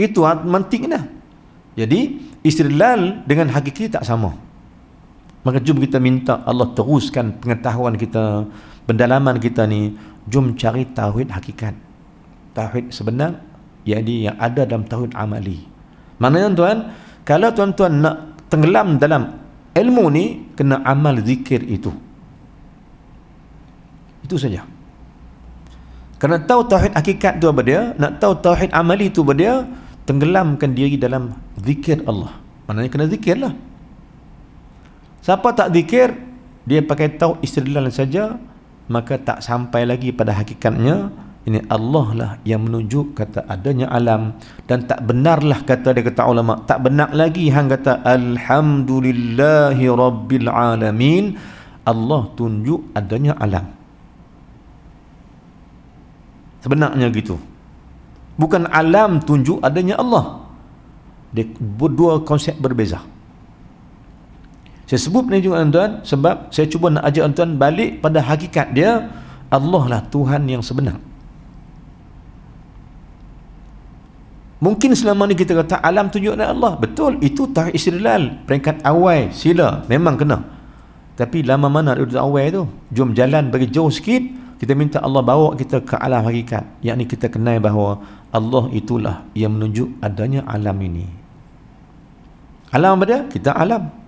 Itu mantik dah. Jadi istidlal dengan hakiki tak sama. Maka jom kita minta Allah teruskan pengetahuan kita, pendalaman kita ni. Jom cari tauhid hakikat, tauhid sebenar, yakni yang ada dalam tauhid amali. Maknanya tuan, kalau tuan-tuan nak tenggelam dalam ilmu ni, kena amal zikir itu. Itu saja. Kerana tahu tauhid hakikat tu apa dia, nak tahu tauhid amali tu apa dia, tenggelamkan diri dalam zikir Allah. Maknanya kena zikir lah. Siapa tak zikir, dia pakai tahu istidlal saja, maka tak sampai lagi pada hakikatnya. Ini Allah lah yang menunjuk kata adanya alam. Dan tak benarlah kata dia, kata ulama, tak benar lagi hang kata Alhamdulillahi Rabbil Alamin. Allah tunjuk adanya alam. Sebenarnya gitu. Bukan alam tunjuk adanya Allah. Dia dua konsep berbeza. Saya sebut ni juga tuan, sebab saya cuba nak ajak tuan balik pada hakikat dia. Allah lah Tuhan yang sebenar. Mungkin selama ni kita kata alam tunjukkan Allah. Betul, itu tauhid istidlal peringkat awal, sila, memang kena. Tapi lama mana daripada awal tu? Jom jalan bagi jauh sikit, kita minta Allah bawa kita ke alam hakikat. Yakni kita kenal bahawa Allah itulah yang menunjuk adanya alam ini. Alam apa dia? Kita alam.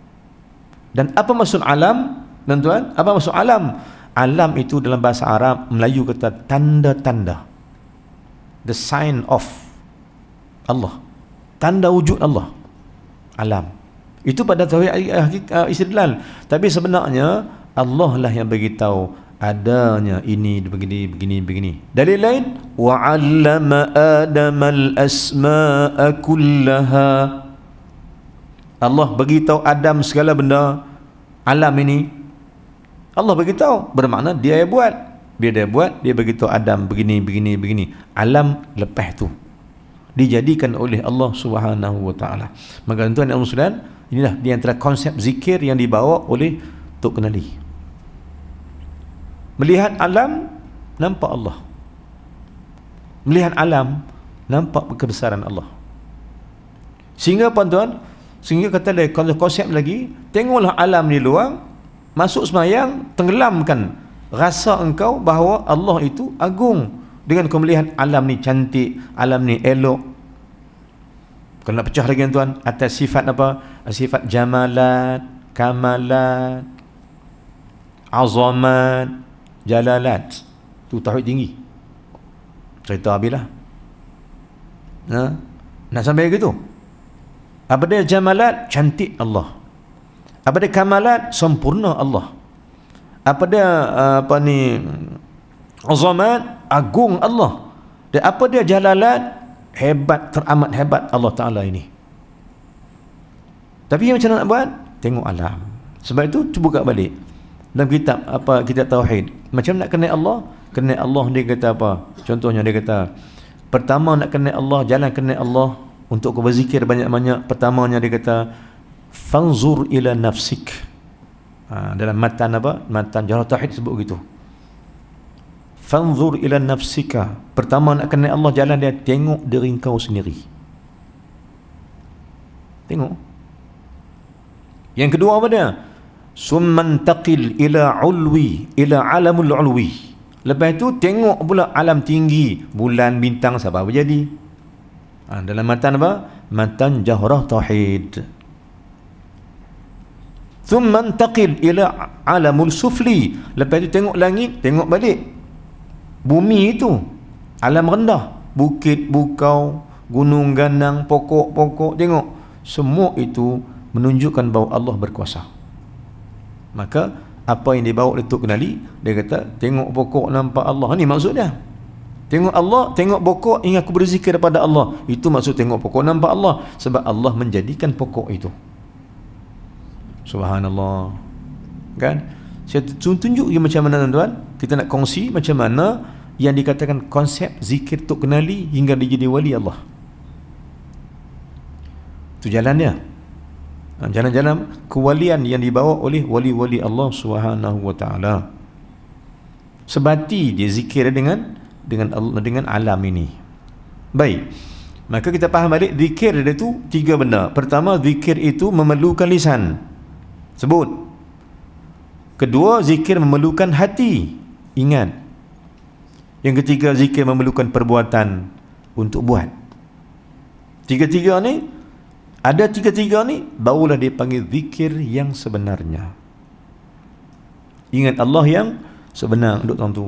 Dan apa maksud alam? Tuan-tuan, apa maksud alam? Alam itu dalam bahasa Arab, Melayu kata tanda-tanda. The sign of Allah. Tanda wujud Allah. Alam. Itu pada tauhid istidlal. Tapi sebenarnya Allah lah yang beritahu adanya ini begini begini begini. Dalil lain, wa 'allama Adam al-asma'a kullaha. Allah beritahu Adam segala benda alam ini. Allah beritahu, bermakna dia yang buat. Dia dia buat, dia beritahu Adam begini, begini, begini. Alam lepas tu dijadikan oleh Allah Subhanahu Wa Taala. Maka tuan dan muslimin, inilah di antara konsep zikir yang dibawa oleh Tok Kenali. Melihat alam, nampak Allah. Melihat alam, nampak kebesaran Allah. Sehingga tuan-tuan, sehingga kata dia, kalau konsep lagi, tengoklah alam di luar, masuk semayang, tenggelamkan rasa engkau bahawa Allah itu agung dengan kau melihat alam ni cantik, alam ni elok. Kalau nak pecah lagi tuan, atas sifat apa? Sifat jamalat, kamalat, azamat, jalalat. Itu tauhid tinggi. Cerita habislah. Ha? Nak sampai begitu? Apa dia jamalat? Cantik Allah. Apa dia kamalat? Sempurna Allah. Apa dia apa ni azamat? Agung Allah. Dan apa dia jalalat? Hebat, teramat hebat Allah Ta'ala ini. Tapi yang macam mana nak buat? Tengok alam. Sebab itu cuba buka balik dalam kitab apa, kitab tauhid. Macam nak kenal Allah? Kenal Allah dia kata apa? Contohnya dia kata, pertama nak kenal Allah, jalan kenal Allah untuk kau berzikir banyak-banyak. Pertamanya dia kata fanzur ila nafsik. Ha, dalam matan apa? Matan Jarh Tauhid sebut gitu. Fanzur ila nafsika. Pertama nak kenal Allah, jalan dia tengok diri kau sendiri. Tengok. Yang kedua apa dia? Summan taqil ila ulwi ila alamul ulwi. Lepas tu tengok pula alam tinggi, bulan, bintang, siapa jadi. Ha, dalam matan apa? Matan Jahrah Tauhid. Thumma intaqil ila alamul sufli. Lepas tu tengok langit, tengok balik Bumi itu alam rendah, bukit, bukau, gunung, ganang, pokok-pokok, tengok, semua itu menunjukkan bahawa Allah berkuasa. Maka apa yang dibawa oleh Tok Kenali, dia kata tengok pokok nampak Allah, ni maksudnya. Tengok Allah, tengok pokok hingga aku berzikir kepada Allah. Itu maksud tengok pokok nampak Allah, sebab Allah menjadikan pokok itu. Subhanallah. Kan? Saya tunjuk dia macam mana tuan-tuan, kita nak kongsi macam mana yang dikatakan konsep zikir Tok Kenali hingga dia jadi wali Allah. Itu jalannya. Jalan-jalan kewalian yang dibawa oleh wali-wali Allah Subhanahu wa taala. Sebati dia zikir dengan dengan Allah, dengan alam ini. Baik. Maka kita faham balik zikir dia tu tiga benda. Pertama, zikir itu memerlukan lisan. Sebut. Kedua, zikir memerlukan hati. Ingat. Yang ketiga, zikir memerlukan perbuatan untuk buat. Tiga-tiga ni Ada tiga-tiga ni, barulah dipanggil zikir yang sebenarnya. Ingat Allah yang sebenar untuk tuan tu.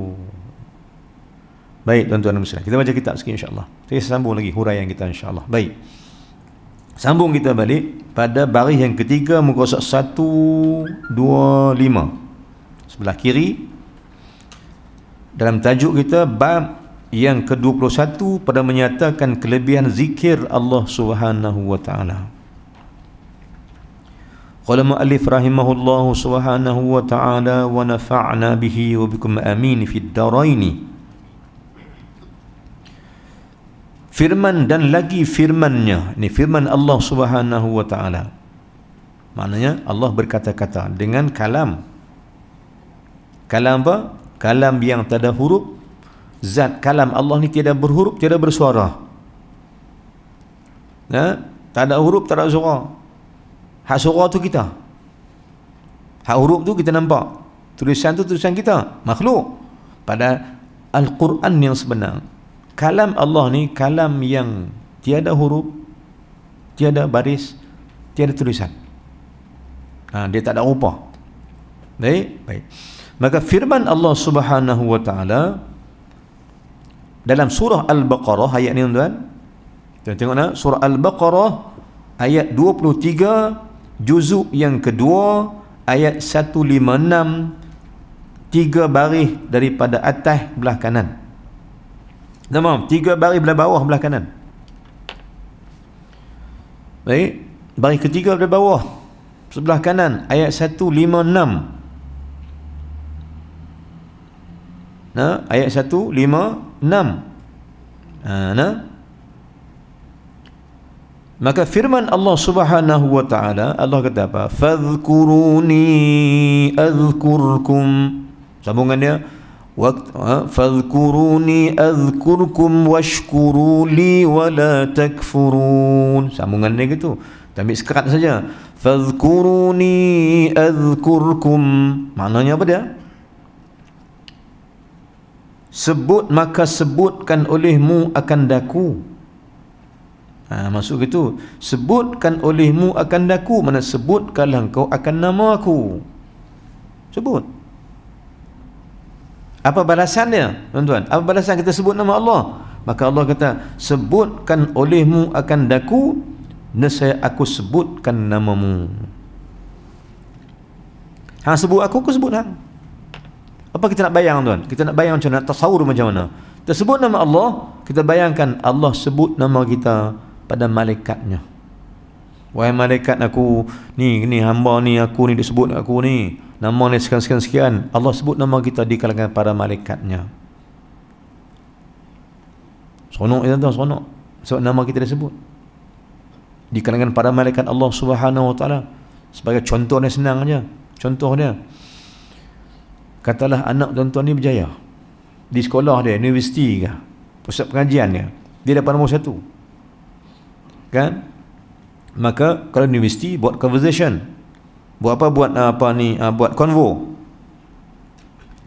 Baik tuan-tuan muslim, kita baca kitab sikit insyaAllah. Saya sambung lagi huraian kita insyaAllah. Baik, sambung kita balik pada baris yang ketiga, muka surat seratus dua puluh lima sebelah kiri. Dalam tajuk kita bab yang ke dua puluh satu pada menyatakan kelebihan zikir Allah Subhanahu wa taala. Qala muallif rahimahullahu subhanahu wa taala wa nafa'na bihi wa bikum amin fid daraini. Firman dan lagi firman-Nya, ini firman Allah Subhanahu wa taala. Maknanya Allah berkata-kata dengan kalam. Kalam apa? Kalam yang tiada huruf. Zat kalam Allah ni tiada berhuruf, tiada bersuara. Ya? Tak ada huruf, tak ada suara. Hak suara tu kita, hak huruf tu kita nampak. Tulisan tu tulisan kita, makhluk. Pada Al-Quran yang sebenar, kalam Allah ni kalam yang tiada huruf, tiada baris, tiada tulisan. Ha, dia tak ada rupa. Baik, baik. Maka firman Allah Subhanahu wa taala dalam surah Al-Baqarah ayat ni tuan-tuan. Kita tengok nak surah Al-Baqarah ayat dua puluh tiga juzuk yang kedua ayat seratus lima puluh enam, tiga baris daripada atas belah kanan. Nampak? Tiga baris belah bawah belah kanan. Baik, baris ketiga belah bawah sebelah kanan ayat seratus lima puluh enam. Nah, ayat seratus lima puluh enam. Nah, nah. Maka firman Allah Subhanahu wa taala, Allah kata apa? Fadhkuruni azkurkum. Sambungannya fadhkuruni azkurkum washkuru li wala takfurun. Sambungannya gitu. Ambil sekerat saja. Fadhkuruni azkurkum. Maknanya apa dia? Sebut maka sebutkan olehmu akan daku. Ha, maksud gitu. Sebutkan olehmu akan daku, mana sebutkanlah engkau akan nama aku. Sebut. Apa balasannya tuan-tuan? Apa balasan kita sebut nama Allah? Maka Allah kata sebutkan olehmu akan daku, nescaya aku sebutkan namamu. Hang sebut aku, aku sebut hang. Apa kita nak bayang tuan? Kita nak bayang macam mana? Nak tasawur macam mana? Kita sebut nama Allah, kita bayangkan Allah sebut nama kita pada malaikatnya. Wahai malaikat aku, ni ni hamba ni, aku ni disebut aku ni. Nama ni sekian-sekian-sekian. Allah sebut nama kita di kalangan para malaikatnya. Seronok ya tuan, seronok. Sebab nama kita disebut di kalangan para malaikat Allah Subhanahu wa taala. Sebagai contoh ni senang aja. Contoh dia, katalah anak tuan-tuan ni berjaya di sekolah dia, universiti ke, pusat pengajian dia, dia dapat nombor satu. Kan? Maka kalau universiti buat conversation, buat apa, buat apa ni, buat konvo.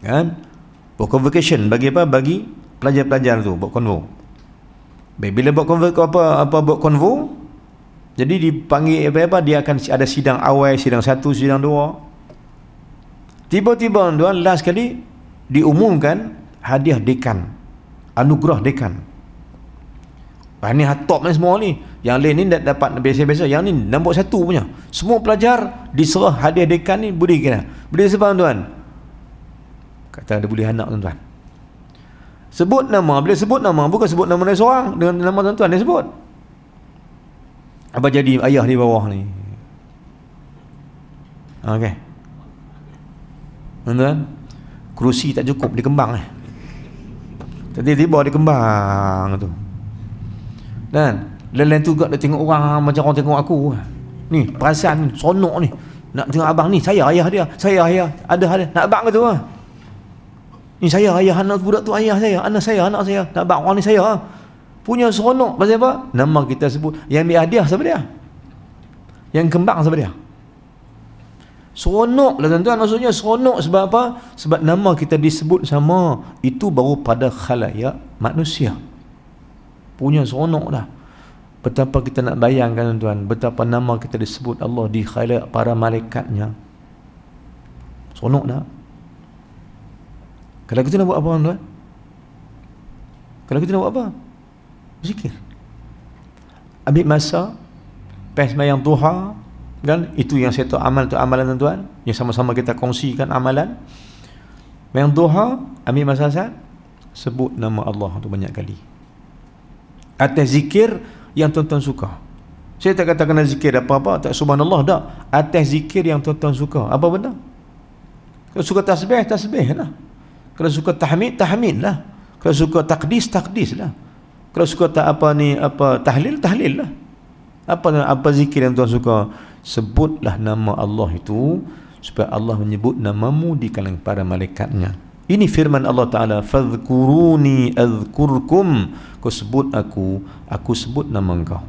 Kan? Buat convocation bagi apa? Bagi pelajar-pelajar tu buat konvo. Bila buat konvo apa apa buat konvo, jadi dipanggil apa-apa, dia akan ada sidang awal, sidang satu, sidang dua. Tiba-tiba tuan, last kali diumumkan hadiah dekan, anugerah dekan. Nah, ni top ni semua ni. Yang lain ni tak dapat biasa-biasa. Yang ni nombor satu punya. Semua pelajar diserah hadiah dekan ni, boleh kena. Boleh sebab tuan. Kata dia boleh anak tuan. Sebut nama, boleh sebut nama, bukan sebut nama dia seorang dengan nama tuan-tuan dia sebut. Apa jadi ayah di bawah ni? Okey. Tuan-tuan, kerusi tak cukup, dia kembang eh. Tiba-tiba dia kembang tu. Dan lain-lain tu juga dia tengok orang macam orang tengok aku ni, perasaan ni, sonok ni nak tengok abang ni, saya ayah dia, saya ayah ada ada nak abang ke tu ah. Ni saya ayah anak budak tu, ayah saya, anak saya, anak saya, nak abang orang ni saya ah. Punya sonok pasal apa? Nama kita sebut, yang ambil hadiah siapa dia? Yang kembang siapa dia? Seronok lah tuan-tuan, maksudnya seronok sebab apa? Sebab nama kita disebut sama. Itu baru pada khalayak manusia punya seronok dah. Betapa kita nak bayangkan tuan-tuan, betapa nama kita disebut Allah di khalayak para malaikatnya. Seronok dah. Kalau kita nak buat apa tuan-tuan? Kalau kita nak buat apa? Berzikir. Ambil masa pas sembahyang duha, kan? Itu yang saya tahu amal tu, amalan tuan-tuan yang sama-sama kita kongsikan amalan. Sembahyang duha, ambil masa saat, sebut nama Allah tu banyak kali. Atas zikir yang tuan-tuan suka. Saya tak kata kena zikir apa-apa, tak subhanallah dah. Atas zikir yang tuan-tuan suka. Apa benda? Kalau suka tasbih, tasbih lah. Kalau suka tahmid, tahmid lah. Kalau suka takdis, takdis lah. Kalau suka tak apa ni, apa tahlil, tahlil lah. Apa apa zikir yang tuan suka, sebutlah nama Allah itu supaya Allah menyebut namamu di kalangan para malaikatnya. Ini firman Allah Ta'ala, fadhkuruni adhkurkum, kau sebut aku, aku sebut nama engkau.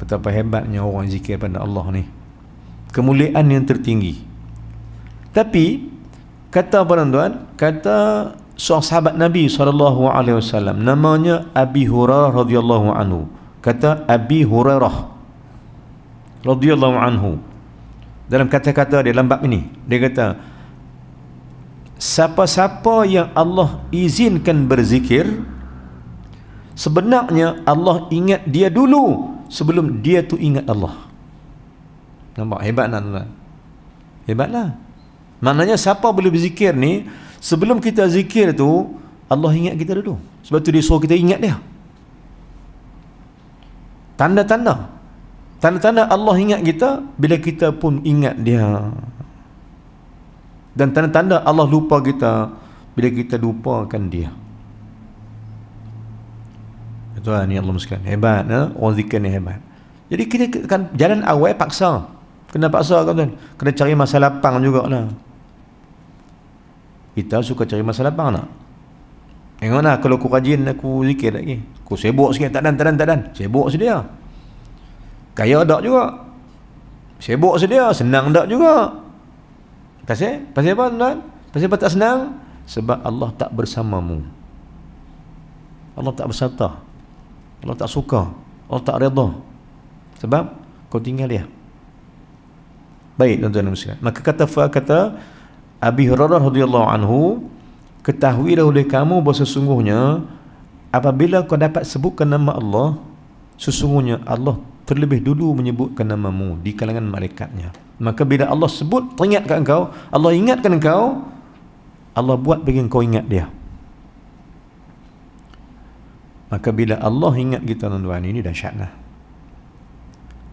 Betapa hebatnya orang zikir pada Allah ni, kemuliaan yang tertinggi. Tapi kata apa tuan, kata seorang sahabat Nabi sallallahu alaihi wasallam, namanya Abi Hurairah radhiyallahu anhu. Kata Abi Hurairah radhiyallahu anhu, dalam kata-kata dia dalam bab ini, dia kata, siapa-siapa yang Allah izinkan berzikir, sebenarnya Allah ingat dia dulu sebelum dia tu ingat Allah. Nampak hebat tak tuan? Hebatlah. Maknanya siapa boleh berzikir ni, sebelum kita zikir tu Allah ingat kita dulu. Sebab tu dia suruh kita ingat dia. Tanda-tanda, tanda-tanda Allah ingat kita bila kita pun ingat dia. Dan tanda-tanda Allah lupa kita bila kita lupakan dia. Tuan, ni Allah muskan. Hebat, eh? Orang zikir ni hebat. Jadi kita kan jalan awal paksa. Kena paksa kan tuan. Kena cari masa lapang juga lah. Kita suka cari masa lapang tak? Tengok lah, kalau aku rajin aku zikir lagi. Aku sibuk sikit, tak dan, tak dan, tak dan. Sibuk sedia. Kaya tak juga. Sibuk sedia, senang tak juga. Pasal, pasal apa tuan? Pasal apa tak senang? Sebab Allah tak bersamamu. Allah tak bersata. Allah tak suka. Allah tak reda. Sebab kau tinggal dia. Baik tuan-tuan dan muslimat. Maka kata kata Abi Hurairah radhiyallahu anhu, ketahuilah oleh kamu bahawa sesungguhnya apabila kau dapat sebutkan nama Allah, sesungguhnya Allah terlebih dulu menyebutkan namamu di kalangan malaikatnya. Maka bila Allah sebut, teringatkan engkau, Allah ingatkan engkau, Allah buat bagi engkau ingat dia. Maka bila Allah ingat kita tuan-tuan, ini dahsyatlah.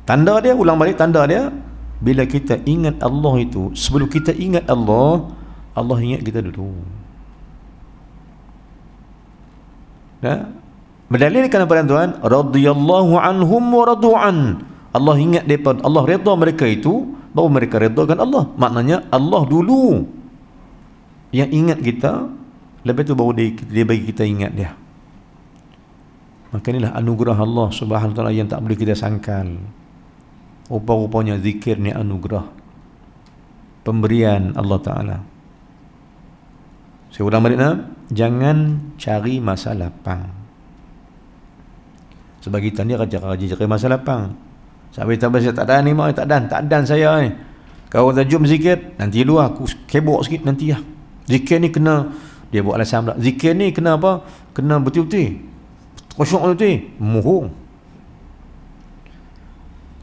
Tanda dia, ulang balik tanda dia, bila kita ingat Allah itu, sebelum kita ingat Allah, Allah ingat kita dulu. Nah, berdalilkan kepada tuan, radhiyallahu anhum wa radu'an, Allah ingat mereka, Allah redha mereka itu, baru mereka redhakan Allah. Maknanya Allah dulu yang ingat kita, lepas tu baru dia, dia bagi kita ingat dia. Maka inilah anugerah Allah subhanahu wa taala yang tak boleh kita sangkal. Rupa-rupanya zikir ni anugerah, pemberian Allah Ta'ala. Saya ulang balik nak, jangan cari masa lapang. Sebab kita ni raja-raja cari masa lapang. Sampai tambah saya tak ada ni mak, tak ada, tak ada saya ni. Kalau orang jom zikir, nanti dulu aku kebok sikit nanti lah. Zikir ni kena Dia buat alasan pula. Zikir ni kena apa? Kena betul-betul. Khusyuk betul-betul. Mohon.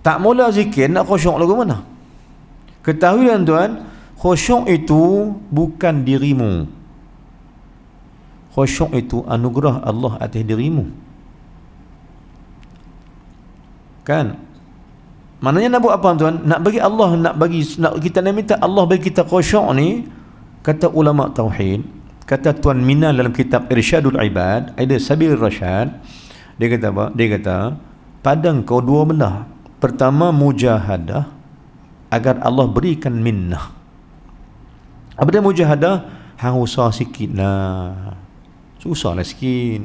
Tak mula zikir nak khusyuk lagu mana? Ketahui tuan-tuan, khusyuk itu bukan dirimu. Khusyuk itu anugerah Allah atas dirimu. Kan? Maknanya nak buat apa tuan? Nak bagi Allah, nak bagi, nak kita nak minta Allah bagi kita khusyuk ni, kata ulama tauhid, kata Tuan Mina dalam kitab Irsyadul Ibad, ada Sabil Rasyad, dia kata apa? Dia kata, pada engkau dua benda. Pertama, mujahadah agar Allah berikan minnah. Apa dia mujahadah? Hang usah sikit lah. Susahlah sikit.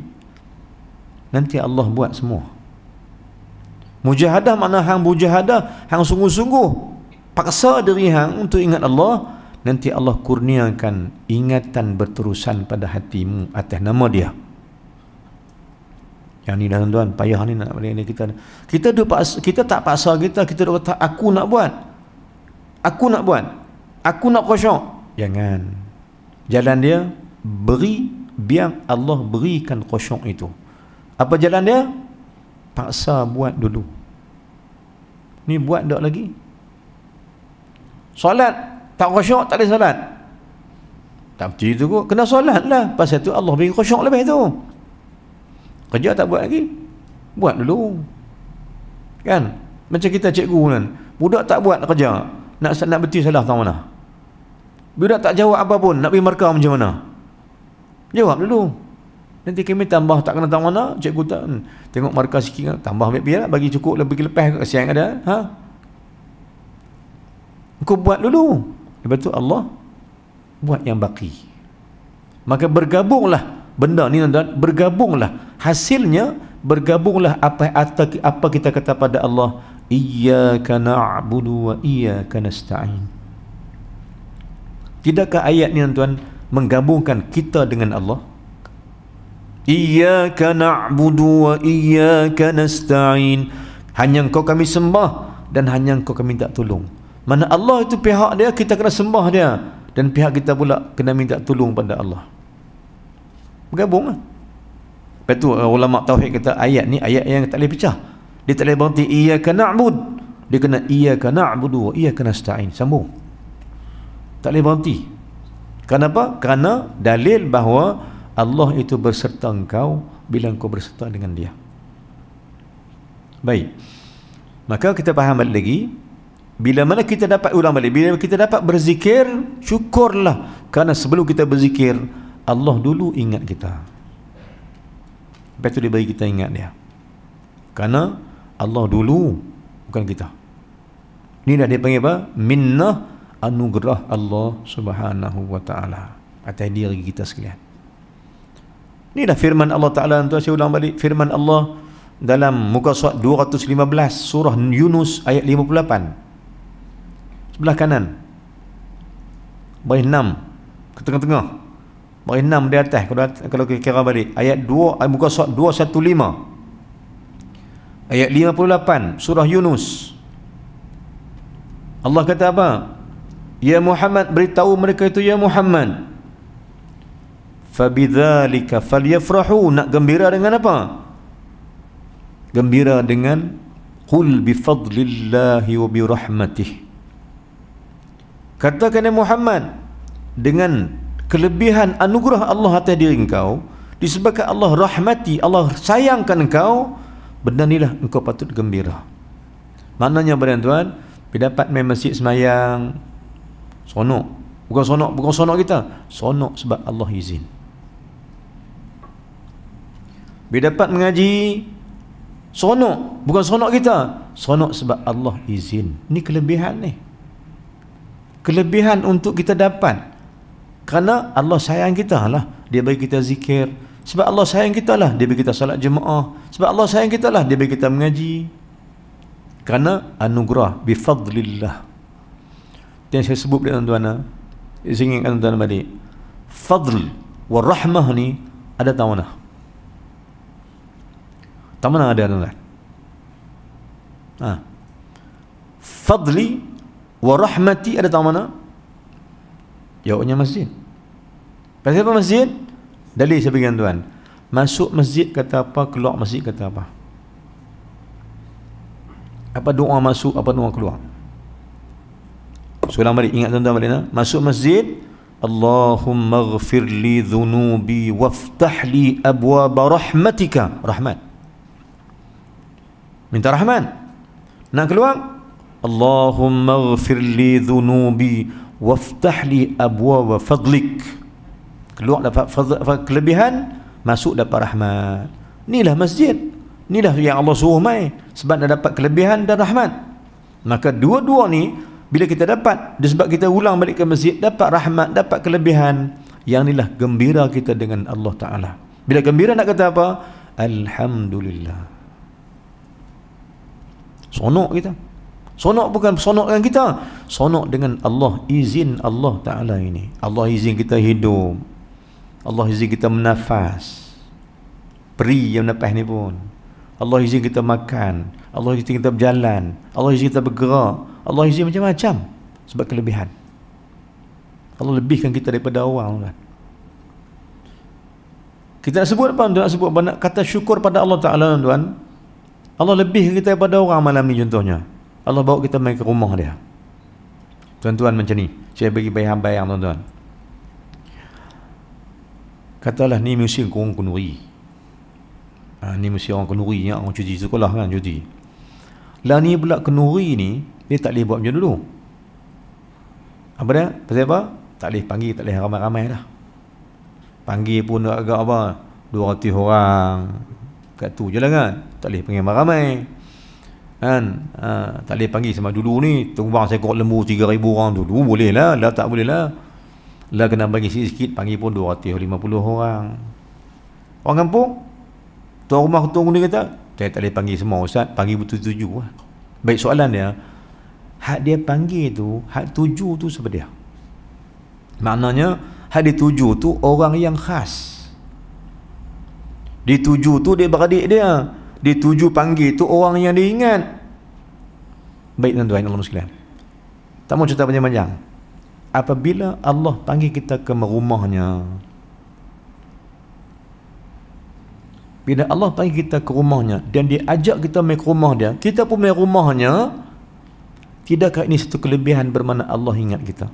Nanti Allah buat semua. Mujahadah makna hang mujahadah, hang sungguh-sungguh paksa diri hang untuk ingat Allah, nanti Allah kurniakan ingatan berterusan pada hatimu atas nama dia. Yang ni dah tuan-tuan, payah ni nak ni kita. Kita duk paksa, kita tak paksa kita, kita duk kata aku nak buat. Aku nak buat. Aku nak khusyuk. Jangan. Jalan dia beri, biar Allah berikan khusyuk itu. Apa jalan dia? Paksa buat dulu. Ni buat tak lagi. Solat tak khusyuk tak boleh solat. Tak betul tu kot. Kena solat lah. Pasal tu Allah beri khusyuk lebih tu. Kerja tak buat lagi. Buat dulu. Kan? Macam kita cikgu kan. Budak tak buat kerja. Nak nak betul salah tahu mana. Budak tak jawab apa pun. Nak pergi markah macam mana? Jawab dulu. Nanti kami tambah tak kena tahu mana, cikgu tak tengok markah sikit, tambah ambil-ambil lah, bagi cukup lebih lepas, kesian ada. Ha? Kau buat dulu. Lepas tu Allah buat yang baki. Maka bergabunglah benda ni tuan-tuan, bergabunglah. Hasilnya bergabunglah apa apa kita kata pada Allah, iyyaka na'budu wa iyyaka nasta'in. Tidakkah ayat ni tuan-tuan menggabungkan kita dengan Allah? Iyyaka na'budu wa iyyaka nasta'in. Hanya engkau kami sembah dan hanya engkau kami minta tolong. Mana Allah itu pihak dia, kita kena sembah dia, dan pihak kita pula kena minta tolong pada Allah. Bergabung lah. Lepas tu ulama tauhid kata ayat ni ayat yang tak boleh pecah. Dia tak boleh berhenti iyyaka na'bud. Dia kena iyyaka na'budu wa iyyaka nasta'in. Sambung. Tak boleh berhenti. Kenapa? Kerana dalil bahawa Allah itu berserta engkau bila engkau berserta dengan dia. Baik. Maka kita faham lagi, bila mana kita dapat ulang balik, bila kita dapat berzikir, syukurlah. Kerana sebelum kita berzikir, Allah dulu ingat kita. Lepas tu dia bagi kita ingat dia. Kerana Allah dulu, bukan kita. Inilah dia panggil apa? Minnah, anugerah Allah Subhanahu wa ta'ala atas diri kita sekalian. Inilah firman Allah Ta'ala. Tuan, saya ulang balik firman Allah dalam muka surat dua ratus lima belas surah Yunus ayat lima puluh lapan, sebelah kanan baris enam ke tengah-tengah, baris enam di atas kalau, kalau kira balik ayat dua, muka surat dua ratus lima belas ayat lima puluh lapan surah Yunus. Allah kata apa? Ya Muhammad, beritahu mereka itu, ya Muhammad, فَبِذَلِكَ فَلْيَفْرَحُوا. Nak gembira dengan apa? Gembira dengan قُلْ بِفَضْلِ اللَّهِ وَبِرَحْمَتِهِ. Katakan Muhammad, dengan kelebihan anugerah Allah atas diri engkau, disebabkan Allah rahmati, Allah sayangkan engkau, benda inilah engkau patut gembira. Maknanya benda tuan, bila dapat main masjid semayang, sonok. Bukan sonok, bukan sonok kita, sonok sebab Allah izin. Bila dapat mengaji, sonok. Bukan sonok kita, sonok sebab Allah izin. Ini kelebihan ni. Kelebihan untuk kita dapat. Kerana Allah sayang kita lah, dia bagi kita zikir. Sebab Allah sayang kita lah, dia bagi kita salat jemaah. Sebab Allah sayang kita lah, dia bagi kita mengaji. Kerana anugerah bifadlillah. Dan saya sebut dengan tuan-tuan, saya ingatkan tuan-tuan balik, fadl wa rahmah ni ada tawanah. Tak mana ada tuan-tuan. Ha. Fadli wa rahmati ada tak mana? Jawabnya masjid. Kata siapa masjid? Dalil saya berikan tuan. Masuk masjid kata apa, keluar masjid kata apa. Apa doa masuk, apa doa keluar. Sulang balik, ingat tuan-tuan balik. Masuk masjid, Allahumma ghafir li dhunubi waftah li abwaba rahmatika. Rahmat. Minta rahmat. Nak keluar? Allahumma ghafir li dhunubi waftah li abwaba fadlik. Keluar dapat kelebihan, masuk dapat rahmat. Inilah masjid, inilah yang Allah suruh mai. Sebab dah dapat kelebihan dan rahmat, maka dua-dua ni bila kita dapat, sebab kita ulang balik ke masjid, dapat rahmat, dapat kelebihan, yang inilah gembira kita dengan Allah Ta'ala. Bila gembira nak kata apa? Alhamdulillah. Sonok kita. Sonok bukan sonok dengan kita, sonok dengan Allah, izin Allah Ta'ala ini. Allah izin kita hidup, Allah izin kita menafas. Peri yang menafas ni pun Allah izin kita makan, Allah izin kita berjalan, Allah izin kita bergerak, Allah izin macam-macam. Sebab kelebihan Allah lebihkan kita daripada awal. Kita nak sebut apa? Nak sebut apa? Nak kata syukur pada Allah Ta'ala tuan. Allah lebihkan kita daripada orang malam ni contohnya. Allah bawa kita main ke rumah dia. Tuan-tuan macam ni, saya bagi bayang-bayang tuan-tuan. Katalah ni musim korang kenduri, ha, ni musim orang kenduri, orang cuti sekolah kan, cuti. Lah ni pula kenduri ni, dia tak boleh buat macam dulu. Apa dia? Pasal apa? Tak boleh panggil, tak boleh ramai-ramai dah. Panggil pun agak apa, dua ratus orang kat tu je lah kan. Tak boleh panggil ramai-ramai kan. Ha, tak boleh panggil sama dulu ni. Tumbang sekor lembu tiga ribu orang dulu boleh lah. Lah tak boleh lah. Lah kena bagi sikit-sikit, panggil pun dua ratus lima puluh orang. Orang kampung, tuan rumah ketua guna kata, saya tak boleh panggil semua ustaz, panggil betul tujuh. Baik, soalan dia, hak dia panggil tu, hak tujuh tu siapa dia? Maknanya hak dia tujuh tu orang yang khas. Dia tujuh tu dia beradik dia. Dia tujuh panggil tu orang yang dia ingat. Baik tuan-tuan Allah sekalian, tak mahu cerita panjang-panjang. Apabila Allah panggil kita ke rumahnya, bila Allah panggil kita ke rumahnya dan dia ajak kita main ke rumah dia, kita pun main rumahnya, tidakkah ini satu kelebihan bermakna Allah ingat kita?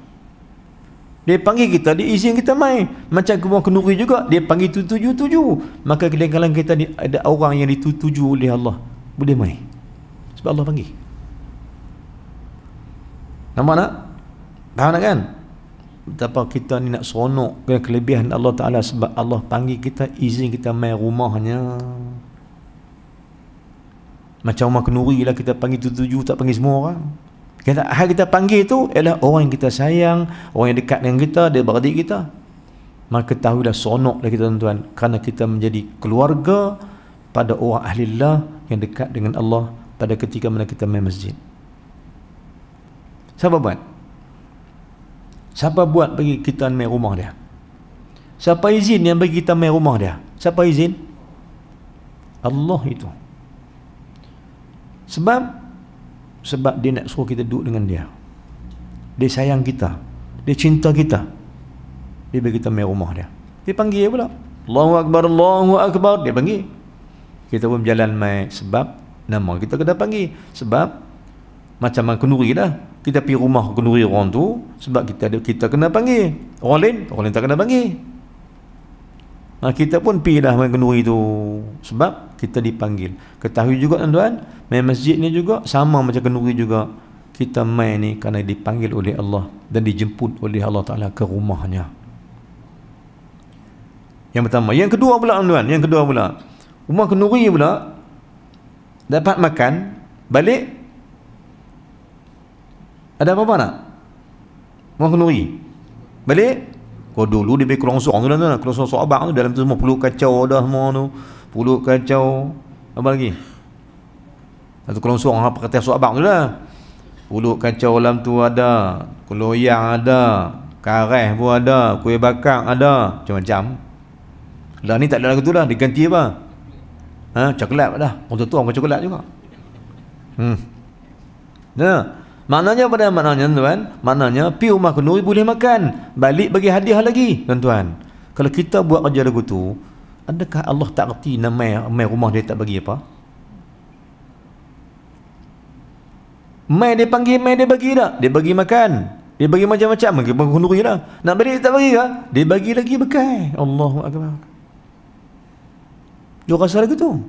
Dia panggil kita, dia izin kita main. Macam orang kenduri juga, dia panggil tujuh tujuh tujuh. Maka kadang-kadang kita ni, ada orang yang dituju oleh Allah boleh main, sebab Allah panggil. Nampak tak? Faham tak kan? Betapa kita ni nak seronok dengan kelebihan Allah Ta'ala, sebab Allah panggil kita, izin kita main rumahnya. Macam rumah kenduri lah, kita panggil tujuh tujuh, tak panggil semua orang. Hal kita panggil tu ialah orang yang kita sayang, orang yang dekat dengan kita, dia beradik kita. Maka tahulah seronoklah kita tuan-tuan, kerana kita menjadi keluarga pada orang ahlillah yang dekat dengan Allah pada ketika mana kita main masjid. Siapa buat? Siapa buat bagi kita main rumah dia? Siapa izin yang bagi kita main rumah dia? Siapa izin? Allah itu. Sebab sebab dia nak suruh kita duduk dengan dia. Dia sayang kita, dia cinta kita, dia bagi kita main rumah dia. Dia panggil pula, Allahu Akbar, Allahu Akbar, dia panggil. Kita pun berjalan main, sebab nama kita kena panggil. Sebab macam orang kenduri lah, kita pergi rumah kenduri orang tu, sebab kita kita kena panggil. Orang lain, orang lain tak kena panggil. Nah, kita pun pergi dah main kenduri tu, sebab kita dipanggil. Ketahui juga tuan-tuan, main masjid ni juga sama macam kenduri juga. Kita main ni kerana dipanggil oleh Allah dan dijemput oleh Allah Ta'ala ke rumahnya. Yang pertama. Yang kedua pula tuan-tuan, yang kedua pula, rumah kenduri pula, dapat makan, balik, ada apa-apa nak? Rumah kenduri, balik. Kau dulu dia beri kelongsong tu lah tuan, kelongsong soabang tu, dalam tu semua pulut kacau dah semua tu. Pulut kacau, apa lagi? Satu kelongsong, apa kata soabang tu lah. Pulut kacau dalam tu ada, keloyang ada, kareh pun ada, kuih bakar ada, macam-macam. Lah ni tak ada lagi tu lah, diganti apa? Ha, coklat dah, orang tu orang coklat juga. Hmm. Nah. Maknanya pada maknanya tuan, maknanya pi rumah kenduri boleh makan, balik bagi hadiah lagi tuan-tuan. Kalau kita buat kerja lagu tu, adakah Allah tak erti nama mai rumah dia tak bagi apa? Mai dia panggil, mai dia bagi tak? Dia bagi makan, dia bagi macam-macam, bagi penghuni lah. Nak beri tak bagi ke? Dia bagi lagi bekai. Allahu akbar. Dia rasa lagu tu.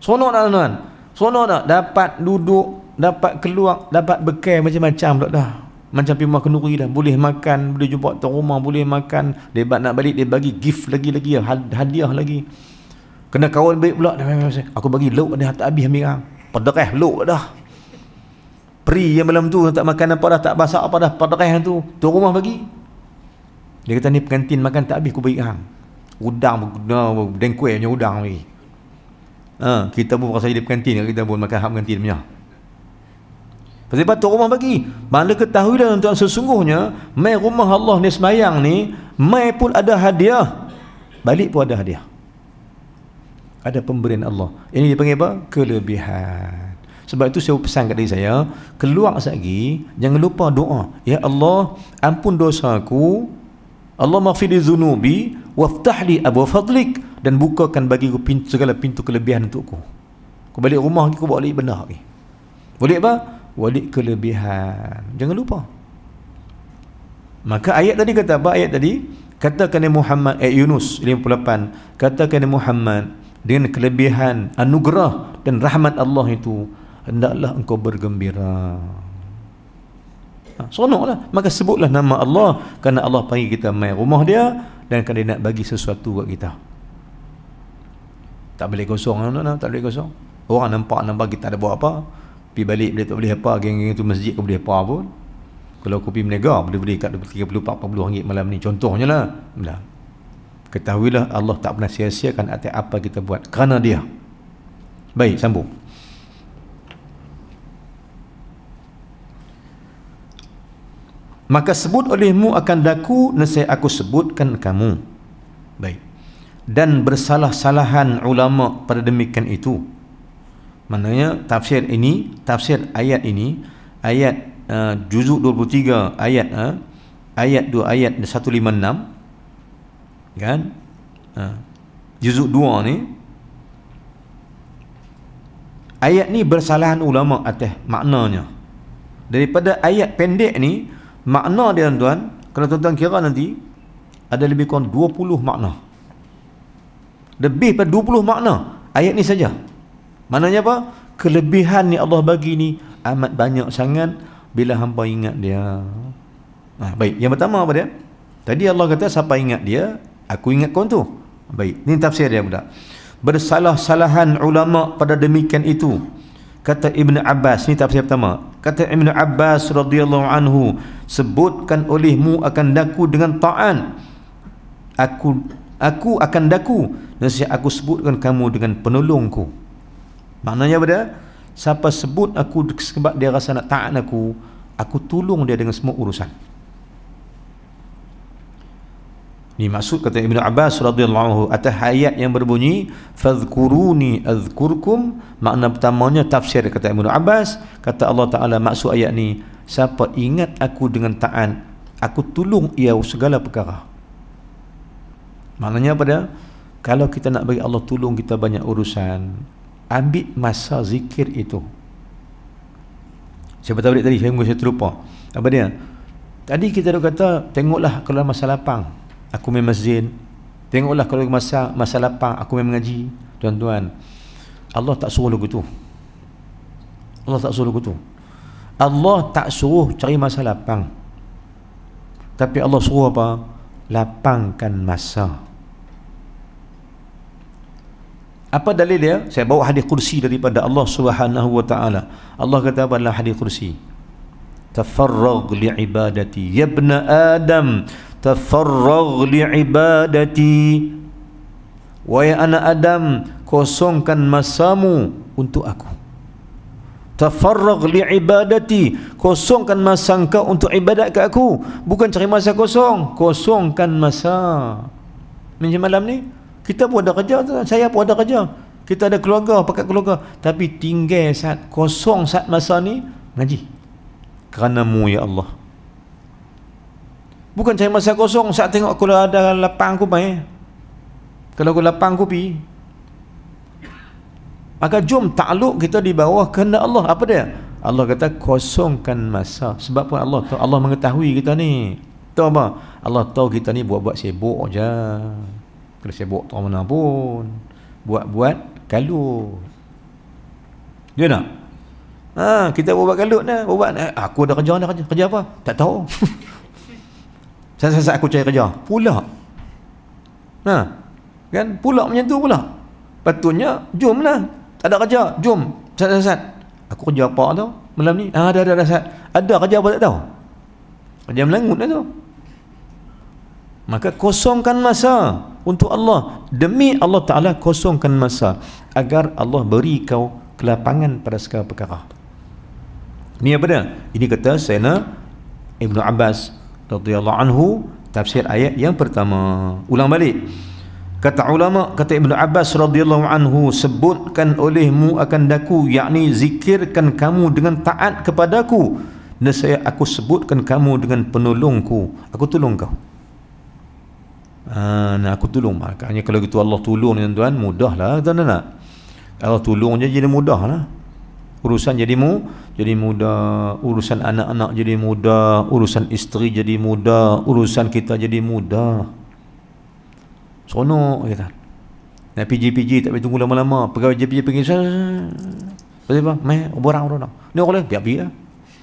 Seronok tak tuan-tuan? Seronok tak? Dapat duduk, dapat keluar, dapat bekai macam-macam tak dah. Macam pergi rumah kenduri dah, boleh makan, boleh jumpa tok rumah, boleh makan. Dia nak balik, dia bagi gift lagi-lagi, hadiah lagi. Kena kawan baik pula, aku bagi lauk dia tak habis ambil orang. Padereh lauk dah. Peri yang malam tu tak makan apa dah, tak masak apa dah, padereh tu. Tok rumah bagi. Dia kata ni pengantin makan tak habis, aku bagi hang. Udang, dengkuih punya udang lagi. Ha, kita pun rasa jadi pengantin, kita pun makan hak pengantin punya. Pasal apa tok rumah bagi? Mana ketahuilah tuan sesungguhnya mai rumah Allah ni semayang ni, mai pun ada hadiah. Balik pun ada hadiah. Ada pemberian Allah. Ini dipanggil apa? Kelebihan. Sebab itu saya pesan kat diri saya, keluar lagi, jangan lupa doa. Ya Allah, ampun dosaku. Allah maghfir li dhunubi waftah li abwa fadlik, dan bukakan bagiku pintu, segala pintu kelebihan untukku. Aku balik rumah aku bawa lagi benda ni. Boleh apa? Walik kelebihan. Jangan lupa. Maka ayat tadi kata apa? Ayat tadi katakan Muhammad, eh, Yunus lima puluh lapan, katakan Muhammad dengan kelebihan anugerah dan rahmat Allah itu hendaklah engkau bergembira. Ha, seronoklah. Maka sebutlah nama Allah, kerana Allah panggil kita mai rumah dia dan kerana dia nak bagi sesuatu kat kita. Tak boleh kosong, no, no, tak boleh kosong. Orang nampak nampak kita ada buat apa, pergi balik dia tak boleh apa, geng-geng tu masjid ke boleh apa pun. Kalau aku pergi meniaga boleh-boleh kat tiga puluh empat puluh ringgit malam ni, contohnya lah. Ketahuilah Allah tak pernah sia-siakan atas apa kita buat kerana dia. Baik, sambung. Maka sebut olehmu akan daku, nescaya aku sebutkan kamu. Baik. Dan bersalah-salahan ulama pada demikian itu. Maknanya tafsir ini, tafsir ayat ini, ayat uh, juzuk dua puluh tiga ayat uh, ayat dua ayat seratus lima puluh enam kan, uh, juzuk dua ni ayat ni bersalahan ulama atas maknanya. Daripada ayat pendek ni makna dia tuan-tuan, kalau tuan-tuan kira nanti ada lebih kurang dua puluh makna, lebih pada dua puluh makna ayat ni saja. Maknanya apa? Kelebihan yang Allah bagi ni amat banyak sangat bila hampa ingat dia. Nah, baik. Yang pertama apa dia? Tadi Allah kata siapa ingat dia, aku ingat kau tu. Baik. Ini tafsir dia pula. Bersalah-salahan ulama pada demikian itu. Kata Ibn Abbas, ni tafsir pertama. Kata Ibn Abbas radhiyallahu anhu, sebutkan olehmu akan daku dengan ta'an. Aku aku akan daku, nescaya aku sebutkan kamu dengan penolongku. Maknanya apa dia? Siapa sebut aku sebab dia rasa nak taat aku, aku tolong dia dengan semua urusan. Ini maksud kata Ibn Abbas radhiyallahu anhu atas ayat yang berbunyi fadhkuruni azkurkum. Makna pertamanya tafsir kata Ibn Abbas, kata Allah Ta'ala maksud ayat ni, siapa ingat aku dengan taat, aku tolong ia segala perkara. Maknanya apa dia? Kalau kita nak bagi Allah tolong kita banyak urusan, ambil masa zikir itu. Saya beritahu tadi, saya mungkin saya terlupa. Apa dia? Tadi kita dah kata, tengoklah kalau masa lapang, aku main masjid. Tengoklah kalau masa masa lapang, aku main mengaji. Tuan-tuan, Allah tak suruh lagu tu. Allah tak suruh lagu tu. Allah tak suruh cari masa lapang. Tapi Allah suruh apa? Lapangkan masa. Apa dalil dia? Saya bawa hadis kursi daripada Allah Subhanahu wa taala. Allah kata apa dalam hadis kursi? Tafarragh li ibadati ya ibna adam, tafarragh li ibadati. Wahai anak Adam, kosongkan masamu untuk aku. Tafarragh li ibadati, kosongkan masa engkau untuk ibadat ke aku. Bukan cari masa kosong, kosongkan masa. Macam malam ni kita pun ada kerja, saya pun ada kerja, kita ada keluarga, pakat keluarga, tapi tinggal saat kosong saat masa ni ngaji kerana mu ya Allah. Bukan saya masa kosong. Saya tengok kalau ada lapang aku main. Kalau aku lapang aku pergi. Maka jom takluk kita di bawah kehendak Allah. Apa dia? Allah kata kosongkan masa. Sebab pun Allah tahu, Allah mengetahui kita ni. Tahu apa? Allah tahu kita ni buat-buat sibuk je. Kalau sibuk tak mana pun. Buat-buat kalut. Dia nak? Ha, kita buat-buat kalut dah. Buat-buat. Aku dah kerja dah kerja. Kerja apa? Tak tahu. Sesat-sesat aku cari kerja pula, ha, kan? Pula macam tu pula. Patutnya jom lah, tak ada kerja, jom sesat-sesat aku kerja apa tau malam ni, ha, ada, ada, ada, ada kerja apa tak tahu, kerja melangut lah tu. Maka kosongkan masa untuk Allah, demi Allah Ta'ala kosongkan masa agar Allah beri kau kelapangan pada segala perkara. Ini apa dia? Ini kata Sayyidina Ibn Abbas radhiyallahu anhu, tafsir ayat yang pertama. Ulang balik. Kata ulama, kata Ibnu Abbas radhiyallahu anhu, sebutkan olehmu akan daku, yakni zikirkan kamu dengan taat kepadaku, dan saya aku sebutkan kamu dengan penolongku. Aku tolong kau. Ah, nak aku tolong. Makanya kalau gitu Allah tolong tuan-tuan, mudahlah tuan-tuan. Allah tolong je jadi mudahlah. Urusan jadi mu, jadi mudah, urusan anak-anak jadi mudah, urusan isteri jadi mudah, urusan kita jadi mudah. Seronok kita. Nak P J P J tak payah tunggu lama-lama. Pegawai P J P J pergi sana. Pasal apa? Mai orang-orang. Ni orang lain biar-biar lah.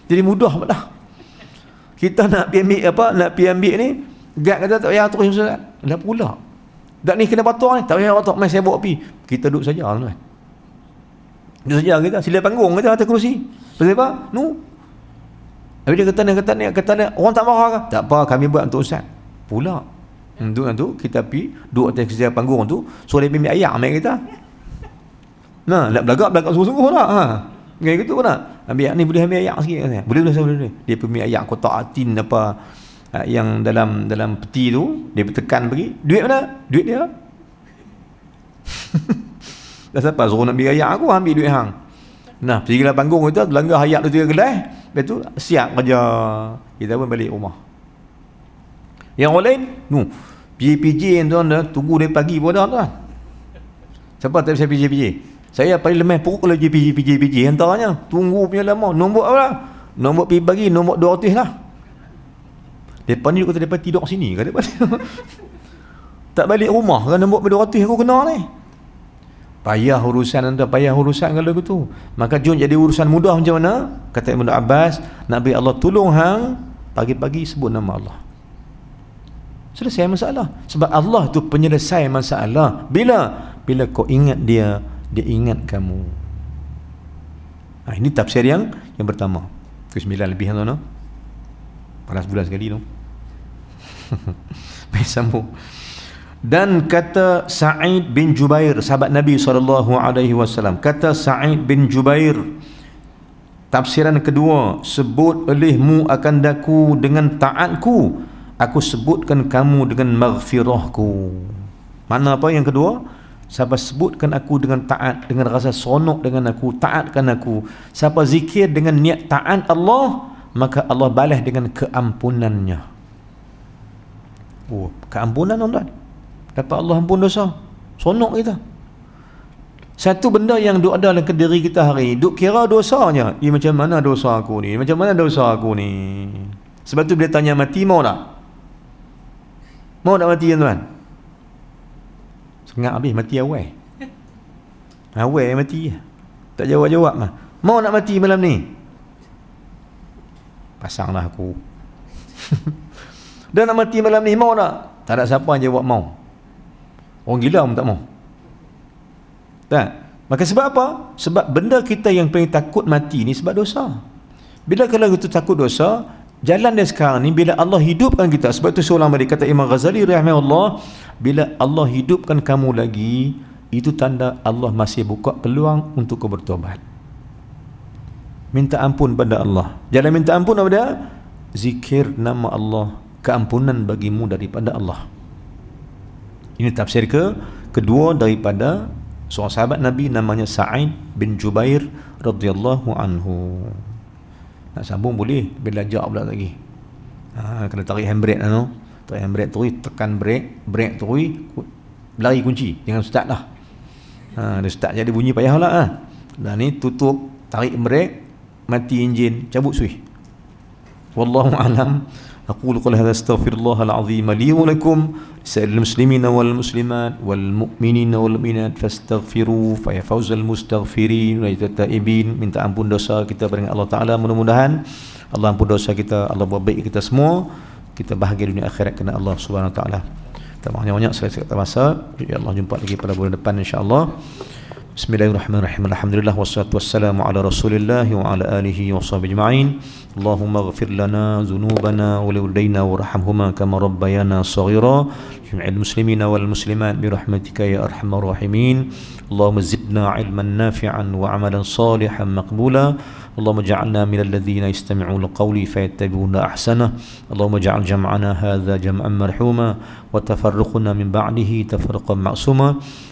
Jadi mudah malah. Kita nak pergi ambil apa? Nak pergi ambil ni, guard kata tak payah terus ustaz. Dah pula. Dak ni kena batok ni, tak payah batok, mai saya bawa pergi. Kita duduk saja lah. Dia saja kita sila panggung kata atas kerusi. Pasal apa? Nu. Habis dia kata ni kata ni kata ni orang tak marah ke? Tak apa, kami buat untuk ustaz. Pula. Untuk tu kita pi duduk atas sila panggung tu, suruh dia bimbing ayam mai kita. Nah, nak belagak-belagak sungguh-sungguh dah. Ha. Dengan gitu nak. Ambil ni boleh ambil ayam sikit kan. Boleh boleh boleh boleh. Dia pergi ayam kotak atin apa yang dalam dalam peti tu, dia tekan pergi. Duit mana? Duit dia. Dah siapa suruh nak beli ayat aku, ambil duit hang. Nah, pergi lah panggung kita, langgar ayat tu tiga gelas. Lepas tu, siap kerja. Kita pun balik rumah. Yang orang lain, no. P J P J yang tuan dah, tunggu dari pagi pun dah tuan. Siapa tak bisa P J P J? Saya paling lemah pokok kalau P J P J hantaranya. Tunggu punya lama. Nombor apa lah? Nombor pergi pagi, nombor dua ratus lah. Depan ni kata depan tidur sini. Kata tak balik rumah kan nombor dua ratus aku kena ni. Payah urusan anda, payah urusan kalau begitu. Maka jom jadi urusan mudah macam mana? Kata Ibnu Abbas, nak bagi Allah tolong hang, pagi-pagi sebut nama Allah. Selesai masalah. Sebab Allah tu penyelesai masalah. Bila? Bila kau ingat dia, dia ingat kamu. Nah, ini tafsir yang yang pertama. Kesembilan lebih kan tuan-tuan? Panas bulan sekali tu. Baik, sambung. Dan kata Sa'id bin Jubair, sahabat Nabi sallallahu alaihi wasallam, kata Sa'id bin Jubair, tafsiran kedua, sebut olehmu akan daku dengan taatku, aku sebutkan kamu dengan maghfirahku. Mana apa yang kedua? Siapa sebutkan aku dengan taat, dengan rasa seronok dengan aku, taatkan aku. Siapa zikir dengan niat taat Allah, maka Allah balas dengan keampunannya. Oh, keampunan tuan-tuan, dapat Allah ampun dosa. Sonok kita. Satu benda yang duk ada dalam diri kita hari, duk kira dosanya. Eh, macam mana dosa aku ni? Macam mana dosa aku ni? Sebab tu bila tanya mati, mau tak? Mau tak mati tuan-tuan? Sengak habis mati awal. Awal yang mati. Tak jawab-jawab mah. Mau nak mati malam ni? Pasanglah aku. Dah nak mati malam ni, mau tak? Tak ada siapa yang jawab mau. Orang gila pun tak mau. Tak? Maka sebab apa? Sebab benda kita yang paling takut mati ni sebab dosa. Bila kalau kita takut dosa, jalan dia sekarang ni bila Allah hidupkan kita. Sebab tu seorang balik, kata Imam Ghazali rahimahullah, bila Allah hidupkan kamu lagi, itu tanda Allah masih buka peluang untuk kau bertobat. Minta ampun pada Allah. Jalan minta ampun apa dia? Zikir nama Allah, keampunan bagimu daripada Allah. Ini tafsir ke kedua daripada seorang sahabat Nabi namanya Sa'id bin Jubair radhiyallahu anhu. Nak sambung boleh, belajar pula lagi. Kena tarik handbrake anu, tarik handbrake terus, tekan brake, brake terus, lari kunci. Jangan start dah. Ha, dia start je dia bunyi payah lah. Ha. Dah ni tutup, tarik brake, mati enjin, cabut switch. Wallahu a'lam. أقول قل هذا استغفر الله العظيم لي ولكم سائر المسلمين والمسلمات والمؤمنين والمؤمنات فاستغفروا فيا فوز المستغفرين والتائبين. Minta ampun dosa kita dengan Allah Ta'ala, mudah-mudahan Allah ampun dosa kita, Allah buat baik kita semua, kita bahagia dunia akhirat kerana Allah Subhanahu Wa Ta'ala. Kita banyak-banyak saya cakap tak masa, ya Allah jumpa lagi pada bulan depan insya-Allah. Bismillahirrahmanirrahim. Alhamdulillah wassalatu wassalamu ala Rasulillah wa ala alihi wa sahbihi ajma'in. Allahumma ighfir lana dhunubana wa liwalidayna warhamhuma kama rabbayana saghira. Jami'il muslimina wal muslimat bi rahmatika ya arhamar rahimin. Allahumma zidna 'ilman nafi'an wa 'amalan salihan maqbula. اللهم اجعلنا من الذين يستمعون القول فيتبعون احسنه. اللهم اجعل جمعنا هذا جمعا مرحوما وتفرقنا من بعده تفرقا معصوما.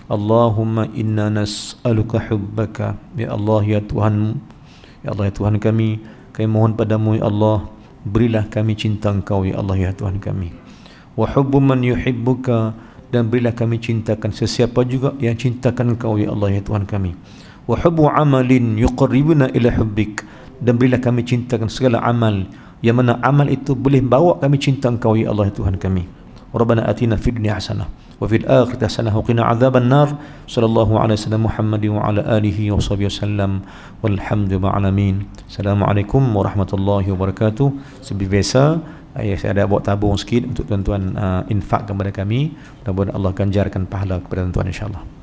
اللهم انا نسالك حبك. يا الله يا Tuhan, ya Allah ya Tuhan kami, kami mohon padamu ya Allah, berilah kami cinta Engkau ya Allah ya Tuhan kami. Wa hubbu man yuhibbuka, dan berilah kami cintakan sesiapa juga yang cintakan Engkau ya Allah ya Tuhan kami. Wa hubbu amalin yuqarribuna ila hubbik, dan berilah kami cintakan segala amal yang mana amal itu boleh bawa kami cinta Engkau ya Allah Tuhan kami. Rabbana atina fid dunya hasanah wa fil akhirati hasanah wa qina adzaban nar. Sallallahu alaihi wasallam Muhammadin wa ala alihi wa sahbihi wasallam walhamdulillahi alamin. Assalamualaikum warahmatullahi wabarakatuh. Seperti biasa ayah saya ada buat tabung sikit untuk tuan-tuan uh, infak kepada kami. Mudah-mudahan Allah ganjarkan pahala kepada tuan-tuan insya-Allah.